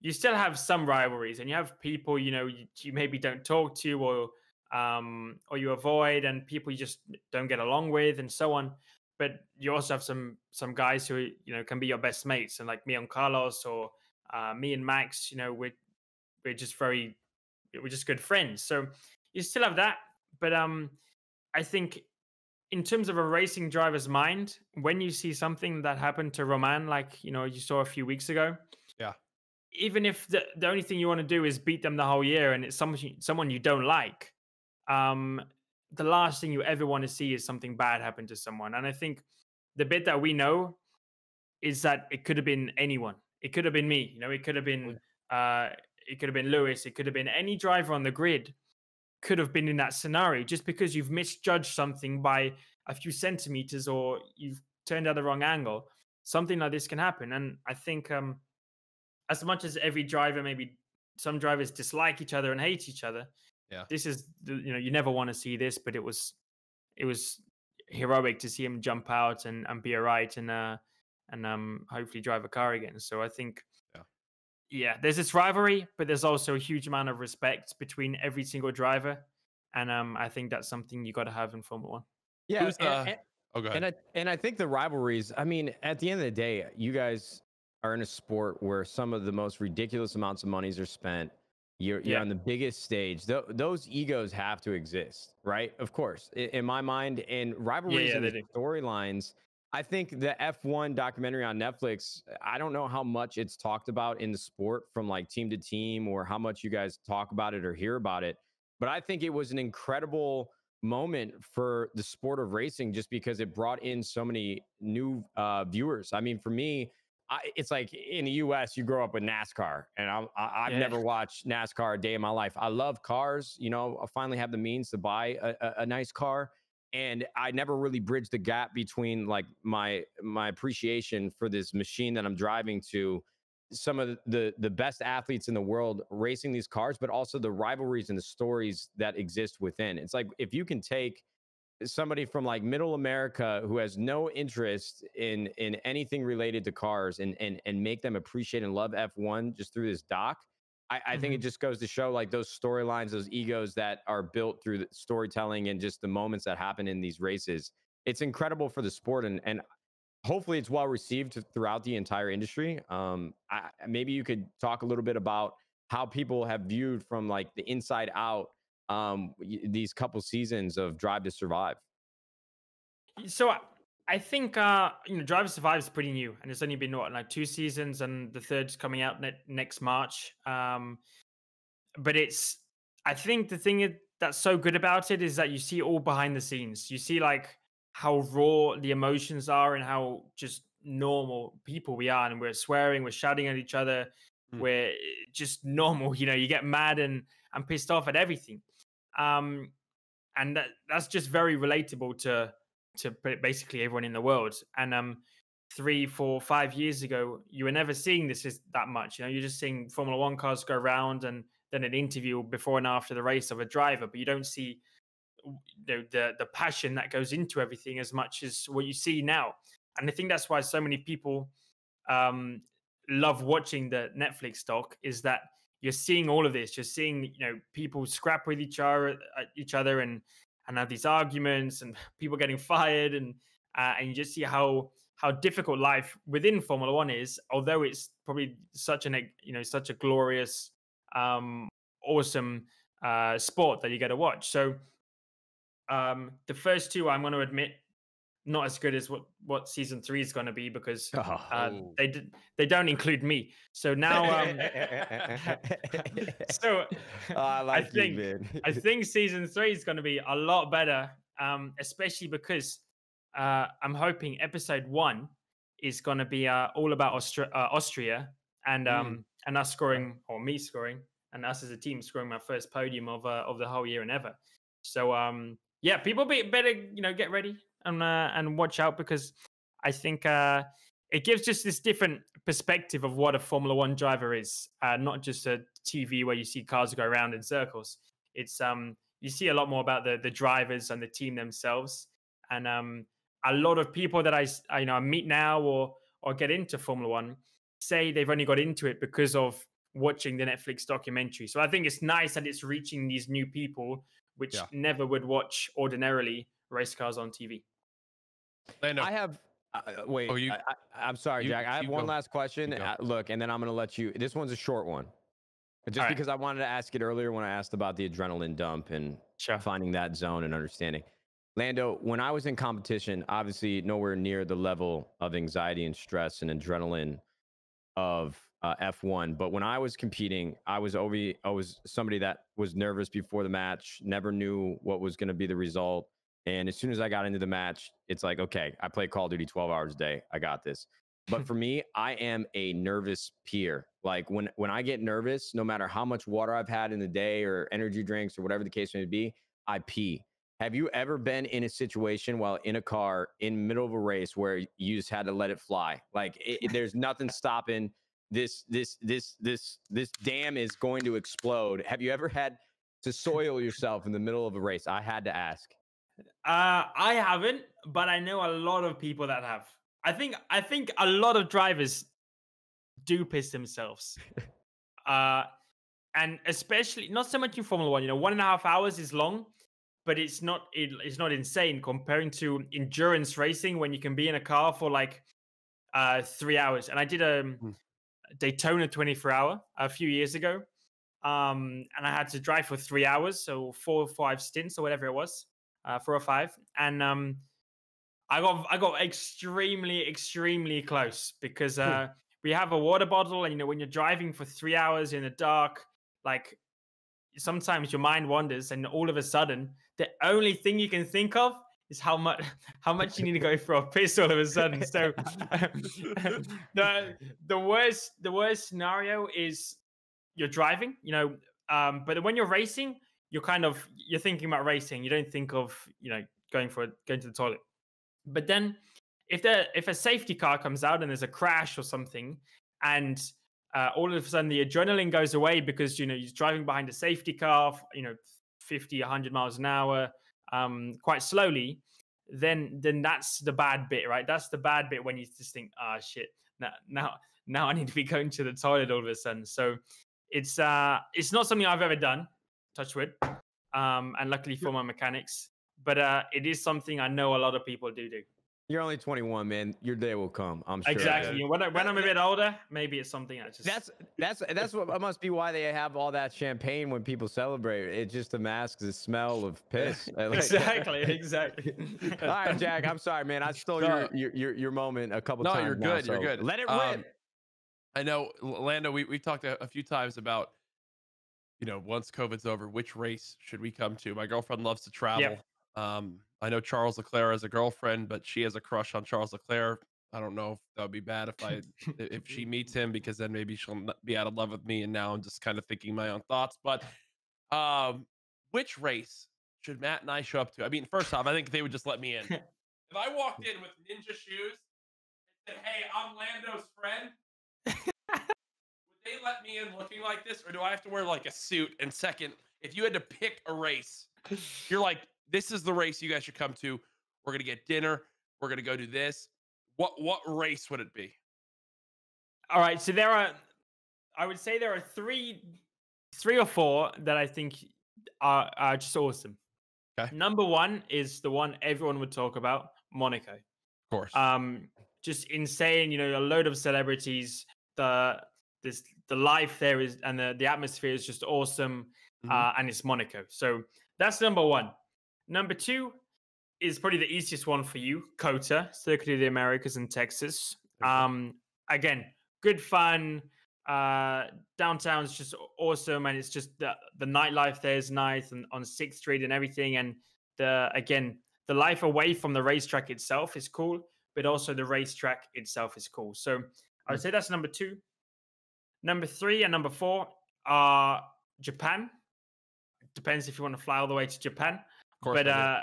you still have some rivalries, and you have people, you know, you, you maybe don't talk to or um, or you avoid, and people you just don't get along with, and so on. But you also have some some guys who, you know, can be your best mates, and like me and Carlos, or uh, me and Max, you know, we're We're just very, we're just good friends. So you still have that. But um, I think in terms of a racing driver's mind, when you see something that happened to Romain, like, you know, you saw a few weeks ago. Yeah. Even if the, the only thing you want to do is beat them the whole year and it's something, someone you don't like, um, the last thing you ever want to see is something bad happen to someone. And I think the bit that we know is that it could have been anyone. It could have been me. You know, it could have been uh, it could have been Lewis. It could have been any driver on the grid. Could have been in that scenario. Just because you've misjudged something by a few centimeters or you've turned at the wrong angle, something like this can happen. And I think um, as much as every driver, maybe some drivers dislike each other and hate each other. Yeah. This is, you know, you never want to see this, but it was, it was heroic to see him jump out and, and be all right and uh and um hopefully drive a car again. So I think, yeah, yeah, there's this rivalry, but there's also a huge amount of respect between every single driver, and um I think that's something you got to have in Formula One. Yeah, and, uh, and, oh, go ahead. and I and I think the rivalries. I mean, at the end of the day, you guys are in a sport where some of the most ridiculous amounts of monies are spent. You're, you're yeah. on the biggest stage. Th those egos have to exist, right? Of course, in, in my mind, and rivalries yeah, yeah, and storylines. I think the F one documentary on Netflix, I don't know how much it's talked about in the sport from like team to team or how much you guys talk about it or hear about it. But I think it was an incredible moment for the sport of racing just because it brought in so many new uh, viewers. I mean, for me, I, it's like in the U S, you grow up with NASCAR, and I, I, I've yeah. never watched NASCAR a day in my life. I love cars. You know, I finally have the means to buy a, a, a nice car. And I never really bridged the gap between like my my appreciation for this machine that I'm driving to some of the the best athletes in the world racing these cars, but also the rivalries and the stories that exist within. It's like if you can take somebody from like middle America who has no interest in in anything related to cars and and and make them appreciate and love F one just through this doc, I, I think it just goes to show like those storylines, those egos that are built through the storytelling and just the moments that happen in these races. It's incredible for the sport, and and hopefully it's well received throughout the entire industry. Um, I, maybe you could talk a little bit about how people have viewed from like the inside out um, these couple seasons of Drive to Survive. So I, I think uh, you know, Drive to Survive is pretty new, and it's only been what, like two seasons, and the third's coming out ne next March. Um, but it's, I think the thing that's so good about it is that you see all behind the scenes. You see like how raw the emotions are and how just normal people we are, and we're swearing, we're shouting at each other, mm. we're just normal. You know, you get mad and and pissed off at everything, um, and that that's just very relatable to. to basically everyone in the world. And um three four five years ago you were never seeing this is that much. You know, you're just seeing Formula One cars go around and then an interview before and after the race of a driver, but you don't see the the, the passion that goes into everything as much as what you see now. And I think that's why so many people um love watching the Netflix doc, is that you're seeing all of this. You're seeing, you know, people scrap with each other each other and and have these arguments and people getting fired, and uh, and you just see how how difficult life within Formula One is, although it's probably such an you know such a glorious um awesome uh sport that you get to watch. So um the first two, I'm going to admit, not as good as what what season three is going to be, because oh. uh, they did they don't include me. So now um so oh, I, like I think you, man. I think season three is going to be a lot better, um especially because uh I'm hoping episode one is going to be uh, all about Austra uh, Austria and um mm. and us scoring, or me scoring and us as a team scoring my first podium of uh, of the whole year and ever. So um yeah, people be better, you know, get ready and uh, and watch out, because I think uh, it gives just this different perspective of what a Formula One driver is, uh, not just a T V where you see cars go around in circles. It's um you see a lot more about the the drivers and the team themselves, and um a lot of people that I, I you know I meet now or or get into Formula One say they've only got into it because of watching the Netflix documentary. So I think it's nice that it's reaching these new people which yeah. never would watch ordinarily race cars on T V. Lando. I have, uh, wait, oh, you, I, I, I'm sorry, you, Jack. I have one go. last question. Uh, look, and then I'm going to let you, this one's a short one. Just All because right. I wanted to ask it earlier when I asked about the adrenaline dump and sure. finding that zone and understanding. Lando, when I was in competition, obviously nowhere near the level of anxiety and stress and adrenaline of uh, F one. But when I was competing, I was over, I was somebody that was nervous before the match, never knew what was going to be the result. And as soon as I got into the match, it's like, okay, I play Call of Duty twelve hours a day. I got this. But for me, I am a nervous peer. Like when, when I get nervous, no matter how much water I've had in the day or energy drinks or whatever the case may be, I pee. Have you ever been in a situation while in a car in the middle of a race where you just had to let it fly? Like it, it, there's nothing stopping this, this, this, this, this dam is going to explode. Have you ever had to soil yourself in the middle of a race? I had to ask. Uh, I haven't, but I know a lot of people that have. I think I think a lot of drivers do piss themselves, uh, and especially not so much in Formula One. You know, one and a half hours is long, but it's not it, it's not insane comparing to endurance racing when you can be in a car for like uh, three hours. And I did a mm. Daytona twenty-four hour a few years ago, um, and I had to drive for three hours, so four or five stints or whatever it was, uh, four or five, and. Um, I got I got extremely, extremely close because uh, we have a water bottle, and you know when you're driving for three hours in the dark, like sometimes your mind wanders, and all of a sudden the only thing you can think of is how much how much you need to go for a piss all of a sudden. So the the worst the worst scenario is you're driving, you know, um, but when you're racing, you're kind of you're thinking about racing. You don't think of you know going for going to the toilet. But then if there if a safety car comes out and there's a crash or something, and uh, all of a sudden the adrenaline goes away because, you know, you're driving behind a safety car, you know, fifty, a hundred miles an hour, um, quite slowly, then then that's the bad bit, right? That's the bad bit when you just think, ah, oh, shit, now, now, now I need to be going to the toilet all of a sudden. So it's, uh, it's not something I've ever done, touch wood, um, and luckily for my mechanics. But uh, it is something I know a lot of people do do. You're only twenty-one, man. Your day will come. I'm sure. Exactly. When, I, when I'm a bit older, maybe it's something I just. That's that's that's what must be why they have all that champagne when people celebrate. It just masks the smell of piss. Exactly. Exactly. All right, Jack. I'm sorry, man. I stole your your your, your moment a couple no, times. No, you're good. Now, so you're good. Let it um, rip. I know, Lando. We we talked a, a few times about, you know, once COVID's over, which race should we come to? My girlfriend loves to travel. Yep. Um, I know Charles Leclerc has a girlfriend, but she has a crush on Charles Leclerc. I don't know if that would be bad if I if she meets him, because then maybe she'll be out of love with me. And now I'm just kind of thinking my own thoughts. But um, which race should Matt and I show up to? I mean, first off, I think they would just let me in. If I walked in with ninja shoes and said, "Hey, I'm Lando's friend," would they let me in looking like this, or do I have to wear like a suit? And second, if you had to pick a race, you're like, this is the race you guys should come to. We're gonna get dinner. We're gonna go do this. What what race would it be? All right. So there are, I would say there are three, three or four that I think are, are just awesome. Okay. Number one is the one everyone would talk about, Monaco. Of course. Um, just insane. You know, a load of celebrities. The this the life there is, and the the atmosphere is just awesome. Mm-hmm. Uh, and it's Monaco. So that's number one. Number two is probably the easiest one for you, COTA, Circuit of the Americas in Texas. Um, again, good fun. Uh, downtown's just awesome, and it's just the, the nightlife there is nice, and on sixth street and everything. And the again, the life away from the racetrack itself is cool, but also the racetrack itself is cool. So I would say that's number two. Number three and number four are Japan. Depends if you want to fly all the way to Japan. Course, but uh,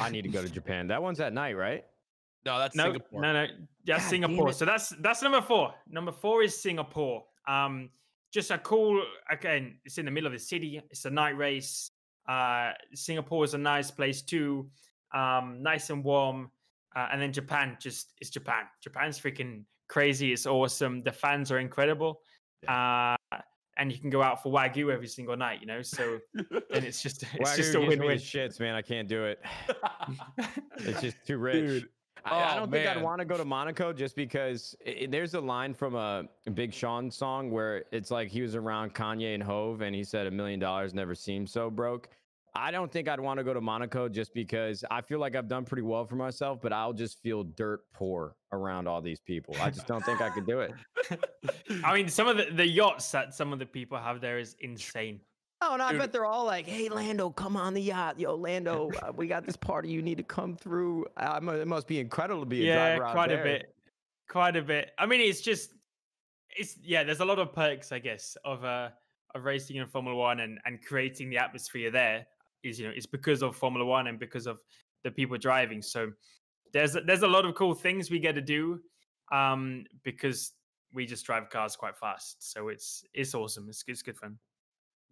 I need to go to Japan. That one's at night, right? No, that's no, Singapore. No, no, that's God, Singapore. So that's that's number four. Number four is Singapore. Um, just a cool. Again, it's in the middle of the city. It's a night race. Uh, Singapore is a nice place too. Um, nice and warm. Uh, and then Japan, just it's Japan. Japan's freaking crazy. It's awesome. The fans are incredible. Yeah. Uh, And you can go out for wagyu every single night, you know. So, and it's just it's wagyu just a win-win. Shits, man, I can't do it. It's just too rich. Dude. I, oh, I don't man. think I'd want to go to Monaco just because it, there's a line from a Big Sean song where it's like he was around Kanye and Hove, and he said a million dollars never seemed so broke. I don't think I'd want to go to Monaco just because I feel like I've done pretty well for myself, but I'll just feel dirt poor around all these people. I just don't think I could do it. I mean, some of the, the yachts that some of the people have there is insane. Oh, and I Dude. bet they're all like, hey, Lando, come on the yacht. Yo, Lando, uh, we got this party. You need to come through. Uh, it must be incredible to be a yeah, driver out quite there. a bit. Quite a bit. I mean, it's just, it's, yeah, there's a lot of perks, I guess, of uh, of racing in Formula One and, and creating the atmosphere there is, you know, it's because of Formula One and because of the people driving. So there's, there's a lot of cool things we get to do um, because we just drive cars quite fast. So it's, it's awesome. It's, it's good fun.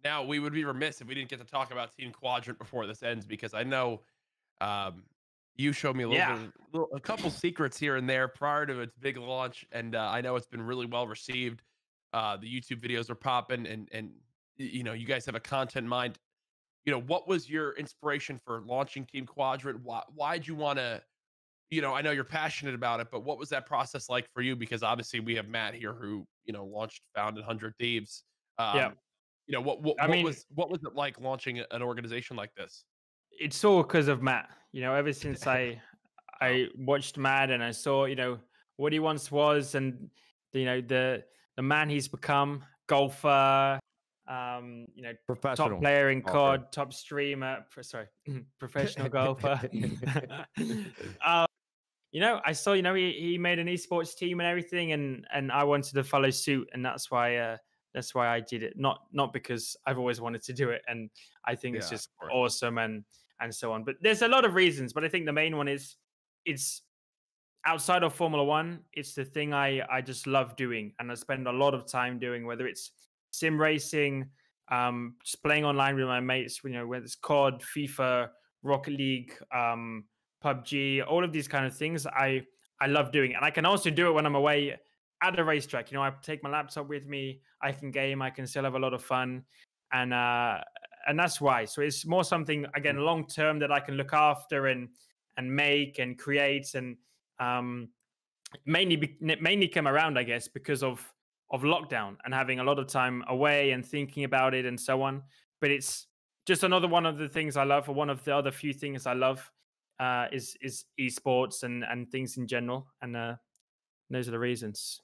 Now, we would be remiss if we didn't get to talk about Team Quadrant before this ends, because I know um, you showed me a little yeah. bit, a, little, a couple secrets here and there prior to its big launch, and uh, I know it's been really well received. Uh, the YouTube videos are popping, and and you know you guys have a content mind. You know, what was your inspiration for launching Team Quadrant? Why why'd you want to? You know, I know you're passionate about it, but what was that process like for you? Because obviously we have Matt here who you know launched, founded one hundred Thieves. Um, yeah. You know, what, what, I what mean, was what was it like launching an organization like this? It's all because of Matt. You know, ever since I I watched Matt and I saw, you know, what he once was and, you know, the the man he's become, golfer, um, you know, professional top player in C O D, golfer. top streamer, sorry, professional golfer. um, you know, I saw, you know, he, he made an esports team and everything, and, and I wanted to follow suit, and that's why... Uh, That's why I did it, not not because I've always wanted to do it, and I think yeah, it's just awesome and and so on. But there's a lot of reasons, but I think the main one is it's outside of Formula One. It's the thing I I just love doing, and I spend a lot of time doing. Whether it's sim racing, um, just playing online with my mates, you know, whether it's C O D, FIFA, Rocket League, um, P U B G, all of these kind of things, I I love doing, and I can also do it when I'm away at a racetrack. You know, I take my laptop with me, I can game, I can still have a lot of fun, and uh and that's why. So it's more something, again, long term that I can look after and and make and create, and um mainly be, mainly came around, I guess, because of of lockdown and having a lot of time away and thinking about it and so on. But it's just another one of the things I love, or one of the other few things I love uh is is esports and and things in general, and uh those are the reasons.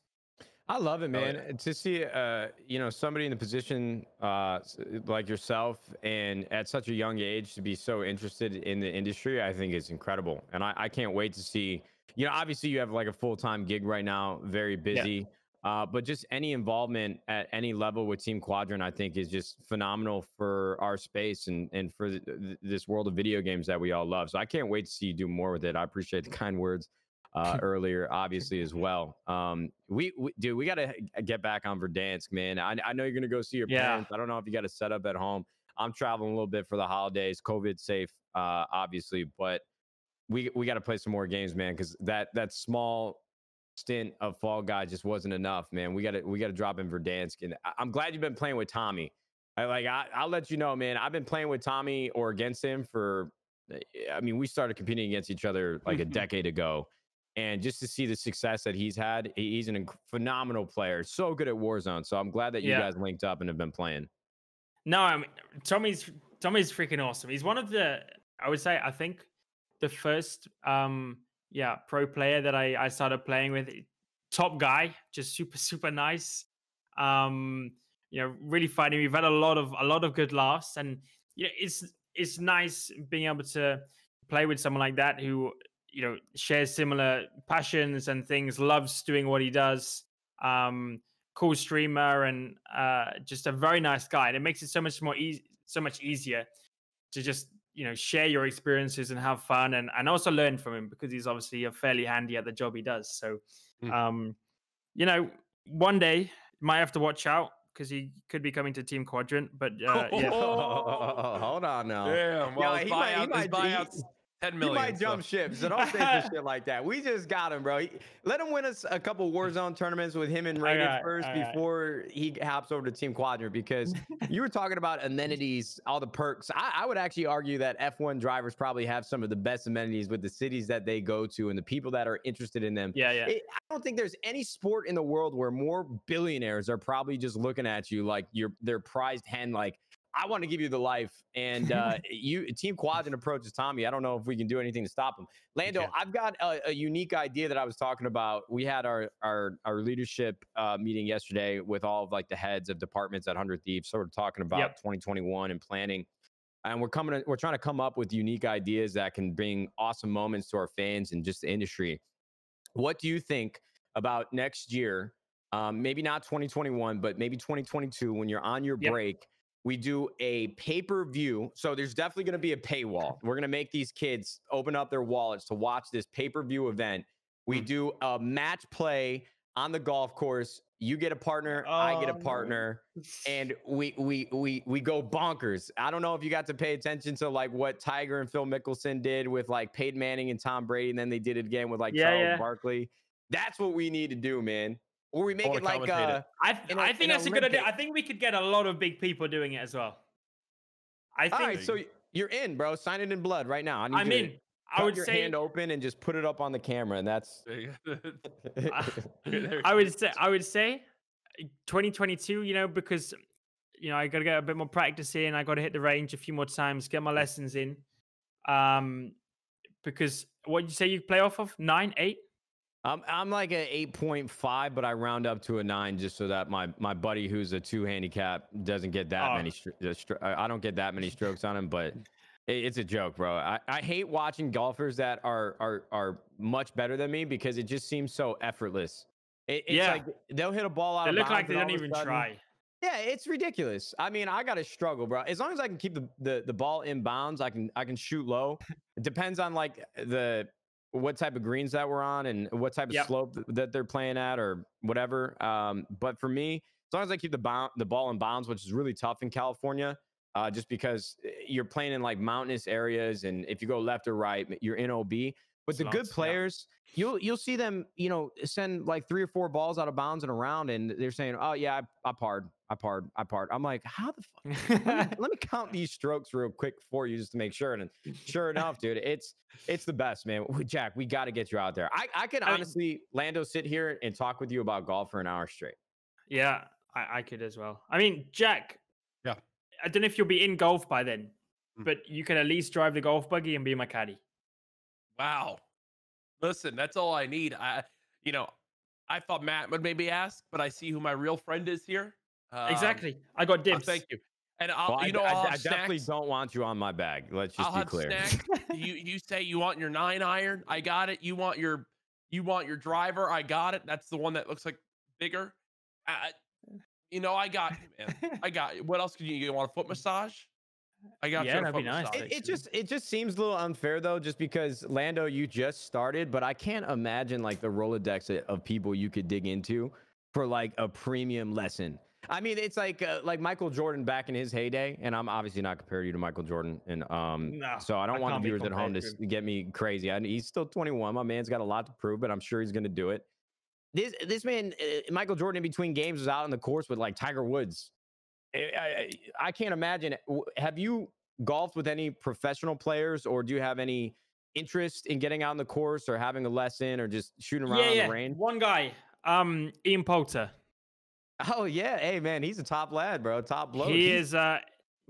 I love it, man. Oh, yeah. To see, uh, you know, somebody in the position uh, like yourself, and at such a young age to be so interested in the industry, I think is incredible. And I, I can't wait to see, you know, obviously you have like a full-time gig right now, very busy, yeah. uh, but just any involvement at any level with Team Quadrant, I think is just phenomenal for our space and, and for th th this world of video games that we all love. So I can't wait to see you do more with it. I appreciate the kind words uh earlier, obviously, as well. Um we, we dude, we gotta get back on Verdansk, man. I, I know you're gonna go see your yeah. parents. I don't know if you got a setup at home. I'm traveling a little bit for the holidays, COVID safe, uh obviously, but we we got to play some more games, man, because that that small stint of Fall Guys just wasn't enough, man. We gotta we gotta drop in Verdansk, and I'm glad you've been playing with Tommy. I like I, I'll let you know, man, I've been playing with Tommy or against him for, I mean, we started competing against each other like a decade ago. And just to see the success that he's had, he's a phenomenal player. So good at Warzone. So I'm glad that you yeah. guys linked up and have been playing. No, I mean, Tommy's Tommy's freaking awesome. He's one of the, I would say, I think the first, um, yeah, pro player that I, I started playing with. Top guy, just super super nice. Um, you know, really funny. We've had a lot of a lot of good laughs, and you know, it's it's nice being able to play with someone like that who, you know, shares similar passions and things, loves doing what he does. Um, cool streamer, and uh, just a very nice guy. And it makes it so much more easy, so much easier to just, you know, share your experiences and have fun, and, and also learn from him, because he's obviously a fairly handy at the job he does. So, mm. um, you know, one day you might have to watch out, because he could be coming to Team Quadrant, but uh, oh, yeah. Oh, oh, oh, oh, hold on now. Damn, well, yeah, he buyout, might, he might ten million, he might so. jump ships, so don't say this shit like that. We just got him, bro. He, let him win us a couple Warzone tournaments with him and Rated right, first before right. he hops over to Team Quadrant, because you were talking about amenities, all the perks. I, I would actually argue that F one drivers probably have some of the best amenities with the cities that they go to and the people that are interested in them. Yeah, yeah. It, I don't think there's any sport in the world where more billionaires are probably just looking at you like you're their prized hen, like, I want to give you the life. And uh, you, Team Quadrant approaches Tommy. I don't know if we can do anything to stop him. Lando, I've got a, a unique idea that I was talking about. We had our our, our leadership uh, meeting yesterday with all of like the heads of departments at one hundred Thieves. So we're talking about yep. twenty twenty-one and planning. And we're coming. We're trying to come up with unique ideas that can bring awesome moments to our fans and just the industry. What do you think about next year? Um, maybe not twenty twenty-one, but maybe twenty twenty-two when you're on your yep. break. We do a pay-per-view. So there's definitely going to be a paywall. We're going to make these kids open up their wallets to watch this pay-per-view event. We do a match play on the golf course. You get a partner, oh, I get a partner, no. and we we we we go bonkers. I don't know if you got to pay attention to like what Tiger and Phil Mickelson did with like Peyton Manning and Tom Brady, and then they did it again with like yeah, Charles yeah. Barkley. That's what we need to do, man. Or we make or it like uh, I, th a, I think that's a good idea. I think we could get a lot of big people doing it as well. I think. All right, so you're in, bro. Sign it in blood right now. I need I'm in. I would your say hand open and just put it up on the camera, and that's. I, I would say. I would say, twenty twenty-two. You know, because, you know, I got to get a bit more practice in. I got to hit the range a few more times. Get my lessons in. Um, because what you say you play off of nine, eight. I'm I'm like an eight point five, but I round up to a nine just so that my my buddy who's a two handicap doesn't get that oh. many. I don't get that many strokes on him, but it, it's a joke, bro. I, I hate watching golfers that are are are much better than me because it just seems so effortless. It, it's yeah, like they'll hit a ball out. They of look like they don't even sudden, try. Yeah, it's ridiculous. I mean, I gotta struggle, bro. As long as I can keep the the, the ball in bounds, I can I can shoot low. It depends on like the. what type of greens that we're on and what type of yep. slope th that they're playing at or whatever. Um, but for me, as long as I keep the, the ball in bounds, which is really tough in California, uh, just because you're playing in like mountainous areas. And if you go left or right, you're in O B. But the good players, you'll you'll see them, you know, send like three or four balls out of bounds and around, and they're saying, "Oh yeah, I, I parred, I parred, I parred." I'm like, "How the fuck?" let, me, let me count these strokes real quick for you just to make sure. And sure enough, dude, it's it's the best, man. Jack, we got to get you out there. I I could honestly, I mean, Lando, sit here and talk with you about golf for an hour straight. Yeah, I, I could as well. I mean, Jack. Yeah. I don't know if you'll be in golf by then, mm. but you can at least drive the golf buggy and be my caddy. Wow. Listen, that's all I need. I, you know, I thought Matt would maybe ask, but I see who my real friend is here. Um, exactly. I got dibs. Oh, thank you. And I'll, well, you know, I, I'll I, I definitely don't want you on my bag. Let's just I'll be clear. you you say you want your nine iron. I got it. You want your, you want your driver. I got it. That's the one that looks like bigger. I, you know, I got you, man. I got you. What else could you, you want a foot massage? I got yeah, that'd be nice. It, it just it just seems a little unfair though, just because Lando, you just started, but I can't imagine like the Rolodex of people you could dig into for like a premium lesson. I mean, it's like uh, like Michael Jordan back in his heyday, and I'm obviously not comparing you to Michael Jordan, and um, no, so I don't I want the viewers at home to get me crazy. I, he's still twenty-one. My man's got a lot to prove, but I'm sure he's going to do it. This this man, uh, Michael Jordan, in between games was out on the course with like Tiger Woods. I, I, I can't imagine. Have you golfed with any professional players, or do you have any interest in getting out on the course or having a lesson or just shooting around yeah, on yeah. the range? One guy, um, Ian Poulter. Oh, yeah. Hey, man, he's a top lad, bro. Top bloke. He is. Uh,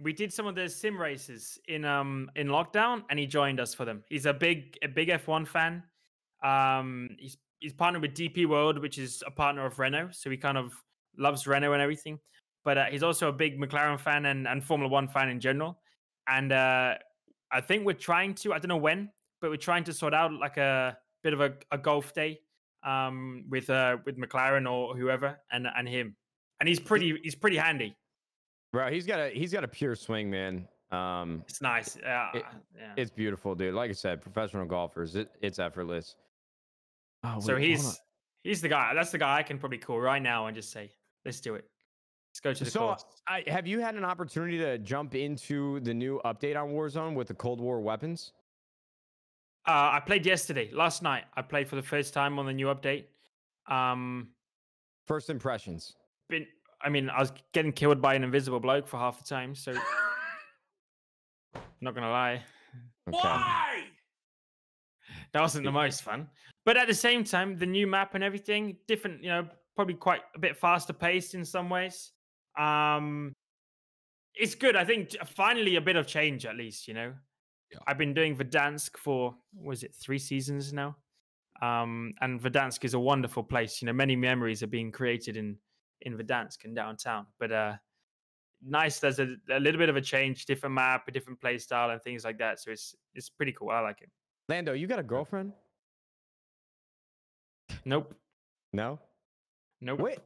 we did some of the sim races in um in lockdown, and he joined us for them. He's a big a big F one fan. Um, he's he's partnered with D P World, which is a partner of Renault, so he kind of loves Renault and everything. But uh, he's also a big McLaren fan and, and Formula One fan in general. And uh, I think we're trying to, I don't know when, but we're trying to sort out like a bit of a, a golf day um, with uh, with McLaren or whoever and and him. And he's pretty he's pretty handy. Bro, he's got a he's got a pure swing, man. Um, it's nice. Uh, it, yeah. It's beautiful, dude. Like I said, professional golfers, it, it's effortless. Oh, wait, so he's he's the guy. That's the guy I can probably call right now and just say, let's do it. Let's go to the so, I, have you had an opportunity to jump into the new update on Warzone with the Cold War weapons? Uh, I played yesterday, last night. I played for the first time on the new update. Um, first impressions. Been, I mean, I was getting killed by an invisible bloke for half the time, so not gonna lie. Okay. Why? That wasn't the most fun, but at the same time, the new map and everything, different, you know, probably quite a bit faster paced in some ways. Um, it's good. I think finally a bit of change, at least, you know. Yeah. I've been doing Verdansk for, what is it, three seasons now? Um, and Verdansk is a wonderful place. You know, many memories are being created in, in Verdansk and downtown. But uh, nice, there's a, a little bit of a change, different map, a different play style and things like that. So it's it's pretty cool. I like it. Lando, you got a girlfriend? Nope. No? Nope. What,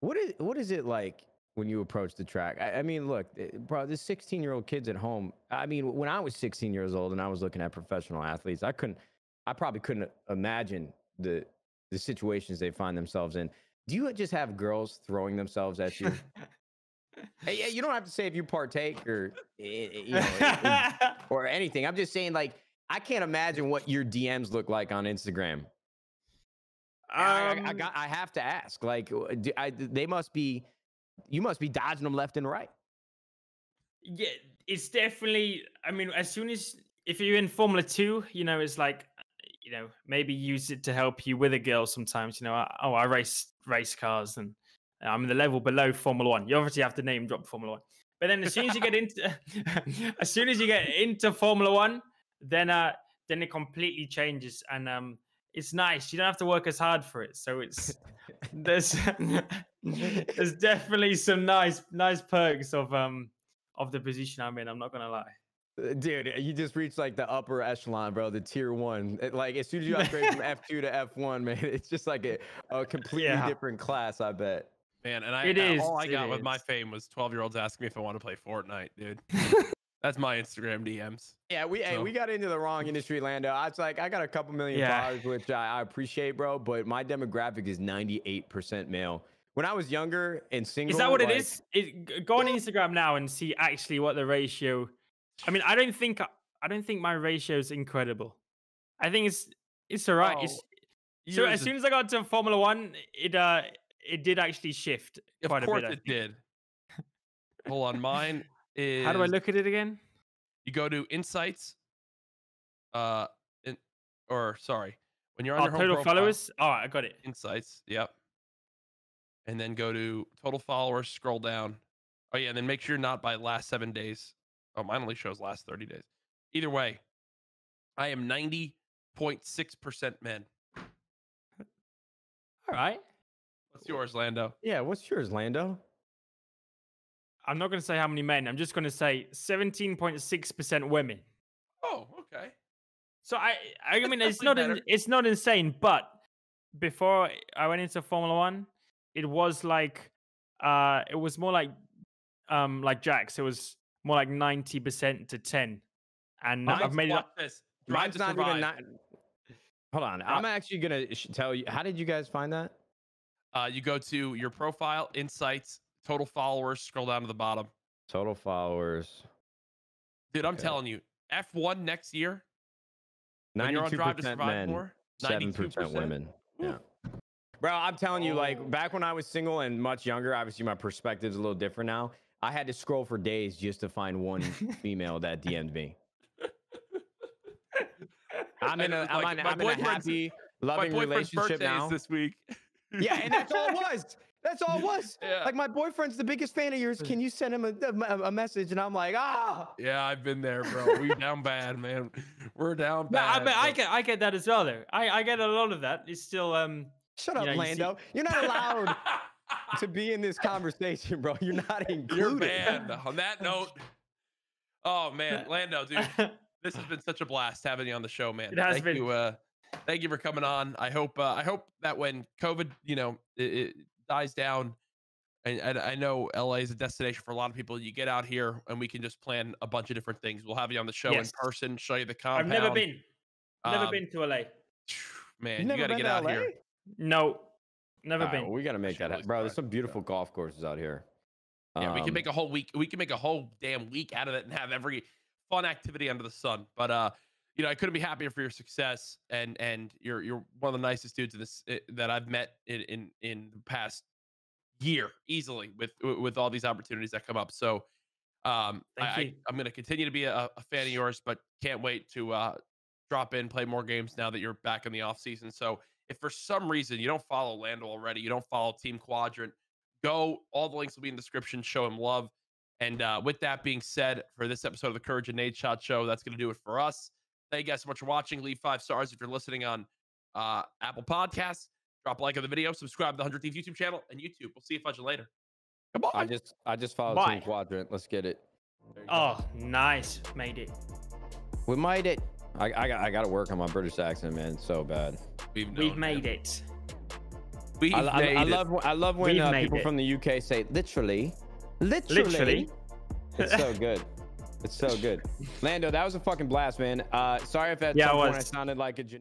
what, is, what is it like when you approach the track? I, I mean, look, it, bro, there's sixteen-year-old kids at home. I mean, when I was sixteen years old and I was looking at professional athletes, I couldn't, I probably couldn't imagine the the situations they find themselves in. Do you just have girls throwing themselves at you? Hey, you don't have to say if you partake or you know, or anything. I'm just saying, like, I can't imagine what your D Ms look like on Instagram. Um, I, I, I, got, I have to ask. Like, do I, they must be. You must be dodging them left and right. Yeah, it's definitely. I mean, as soon as if you're in Formula Two, you know, it's like, you know, maybe use it to help you with a girl sometimes. You know, I, oh, I race race cars and I'm in the level below Formula One. You obviously have to name drop Formula One, but then as soon as you get into, as soon as you get into Formula One, then uh, then it completely changes and um, it's nice. You don't have to work as hard for it. So it's there's. There's definitely some nice, nice perks of um of the position I'm in. I'm not gonna lie, dude. You just reached like the upper echelon, bro. The tier one. It, like as soon as you upgrade from F two to F one, man, it's just like a, a completely yeah. different class. I bet, man. And I, it is, all I got with my fame was twelve-year-olds asking me if I want to play Fortnite, dude. That's my Instagram D Ms. Yeah, we so. hey, we got into the wrong industry, Lando. I was like, I got a couple million yeah. dollars, which I, I appreciate, bro. But my demographic is ninety-eight percent male. When I was younger and single, is that what like, it is? It, go on Instagram now and see actually what the ratio. I mean, I don't think I don't think my ratio is incredible. I think it's it's alright. Oh, it's, so as soon as I got to Formula One, it uh it did actually shift quite a bit. Of course it did. Hold on, mine is. How do I look at it again? You go to Insights. Uh, in, or sorry, when you're on oh, your home total profile, followers. Oh, I got it. Insights. Yep. And then go to total followers, scroll down. Oh, yeah, and then make sure not by last seven days. Oh, mine only shows last thirty days. Either way, I am ninety point six percent men. All right. What's yours, Lando? Yeah, what's yours, Lando? I'm not going to say how many men. I'm just going to say seventeen point six percent women. Oh, okay. So, I I mean, it's not in, it's not insane, but before I went into Formula One, it was like, uh, it was more like, um, like Jack's. It was more like ninety percent to ten, and mine's, I've made it up. This. Mine's not even. Not... Hold on, I'm actually gonna tell you. How did you guys find that? Uh, you go to your profile, insights, total followers. Scroll down to the bottom. Total followers. Dude, I'm okay. telling you, F one next year. Ninety-two percent men, seven percent women. Ooh. Yeah. Bro, I'm telling you, like, back when I was single and much younger, obviously my perspective's a little different now. I had to scroll for days just to find one female that D M'd me. I'm in a, I'm like, on, I'm in a happy, loving relationship now. This week. Yeah, and that's all it was. That's all it was. Yeah. Like, my boyfriend's the biggest fan of yours. Can you send him a, a, a message? And I'm like, ah. Yeah, I've been there, bro. We're down bad, man. We're down bad. No, I, I, get, I get that as well, though. I, I get a lot of that. It's still... um. Shut up, you know, Lando. You You're not allowed to be in this conversation, bro. You're not included. You're banned. On that note, oh, man, Lando, dude, this has been such a blast having you on the show, man. It has thank been. You, uh, thank you for coming on. I hope uh, I hope that when COVID, you know, it, it dies down, and, and I know L A is a destination for a lot of people. You get out here, and we can just plan a bunch of different things. We'll have you on the show yes. in person, show you the compound. I've never been. Never um, been to L A. Man, You've you got to get out L A? Here. No, never All been. Right, well, we got to make that happen, bro. There's some beautiful yeah. golf courses out here. Yeah, um, we can make a whole week. We can make a whole damn week out of it and have every fun activity under the sun. But uh, you know, I couldn't be happier for your success, and and you're you're one of the nicest dudes in this uh, that I've met in, in in the past year, easily with with all these opportunities that come up. So, um, Thank I, you. I, I'm going to continue to be a, a fan of yours, but can't wait to uh, drop in, play more games now that you're back in the off season. So. If for some reason you don't follow Lando already, you don't follow Team Quadrant, go. All the links will be in the description. Show him love. And uh, with that being said, for this episode of the Courage and Nadeshot show, that's going to do it for us. Thank you guys so much for watching. Leave five stars if you're listening on uh, Apple Podcasts. Drop a like on the video. Subscribe to the one hundred Thieves YouTube channel and YouTube. We'll see you fudging later. Come on. I just, I just followed Bye. Team Quadrant. Let's get it. Oh, go. Nice. Made it. We made it. I, I, I got to work on my British accent, man. It's so bad. We've, known, We've made man. it. We've I, I, made I love, it. I love when uh, people it. from the U K say literally. Literally. Literally. It's so good. It's so good. Lando, that was a fucking blast, man. Uh, sorry if that's yeah, sounded like a...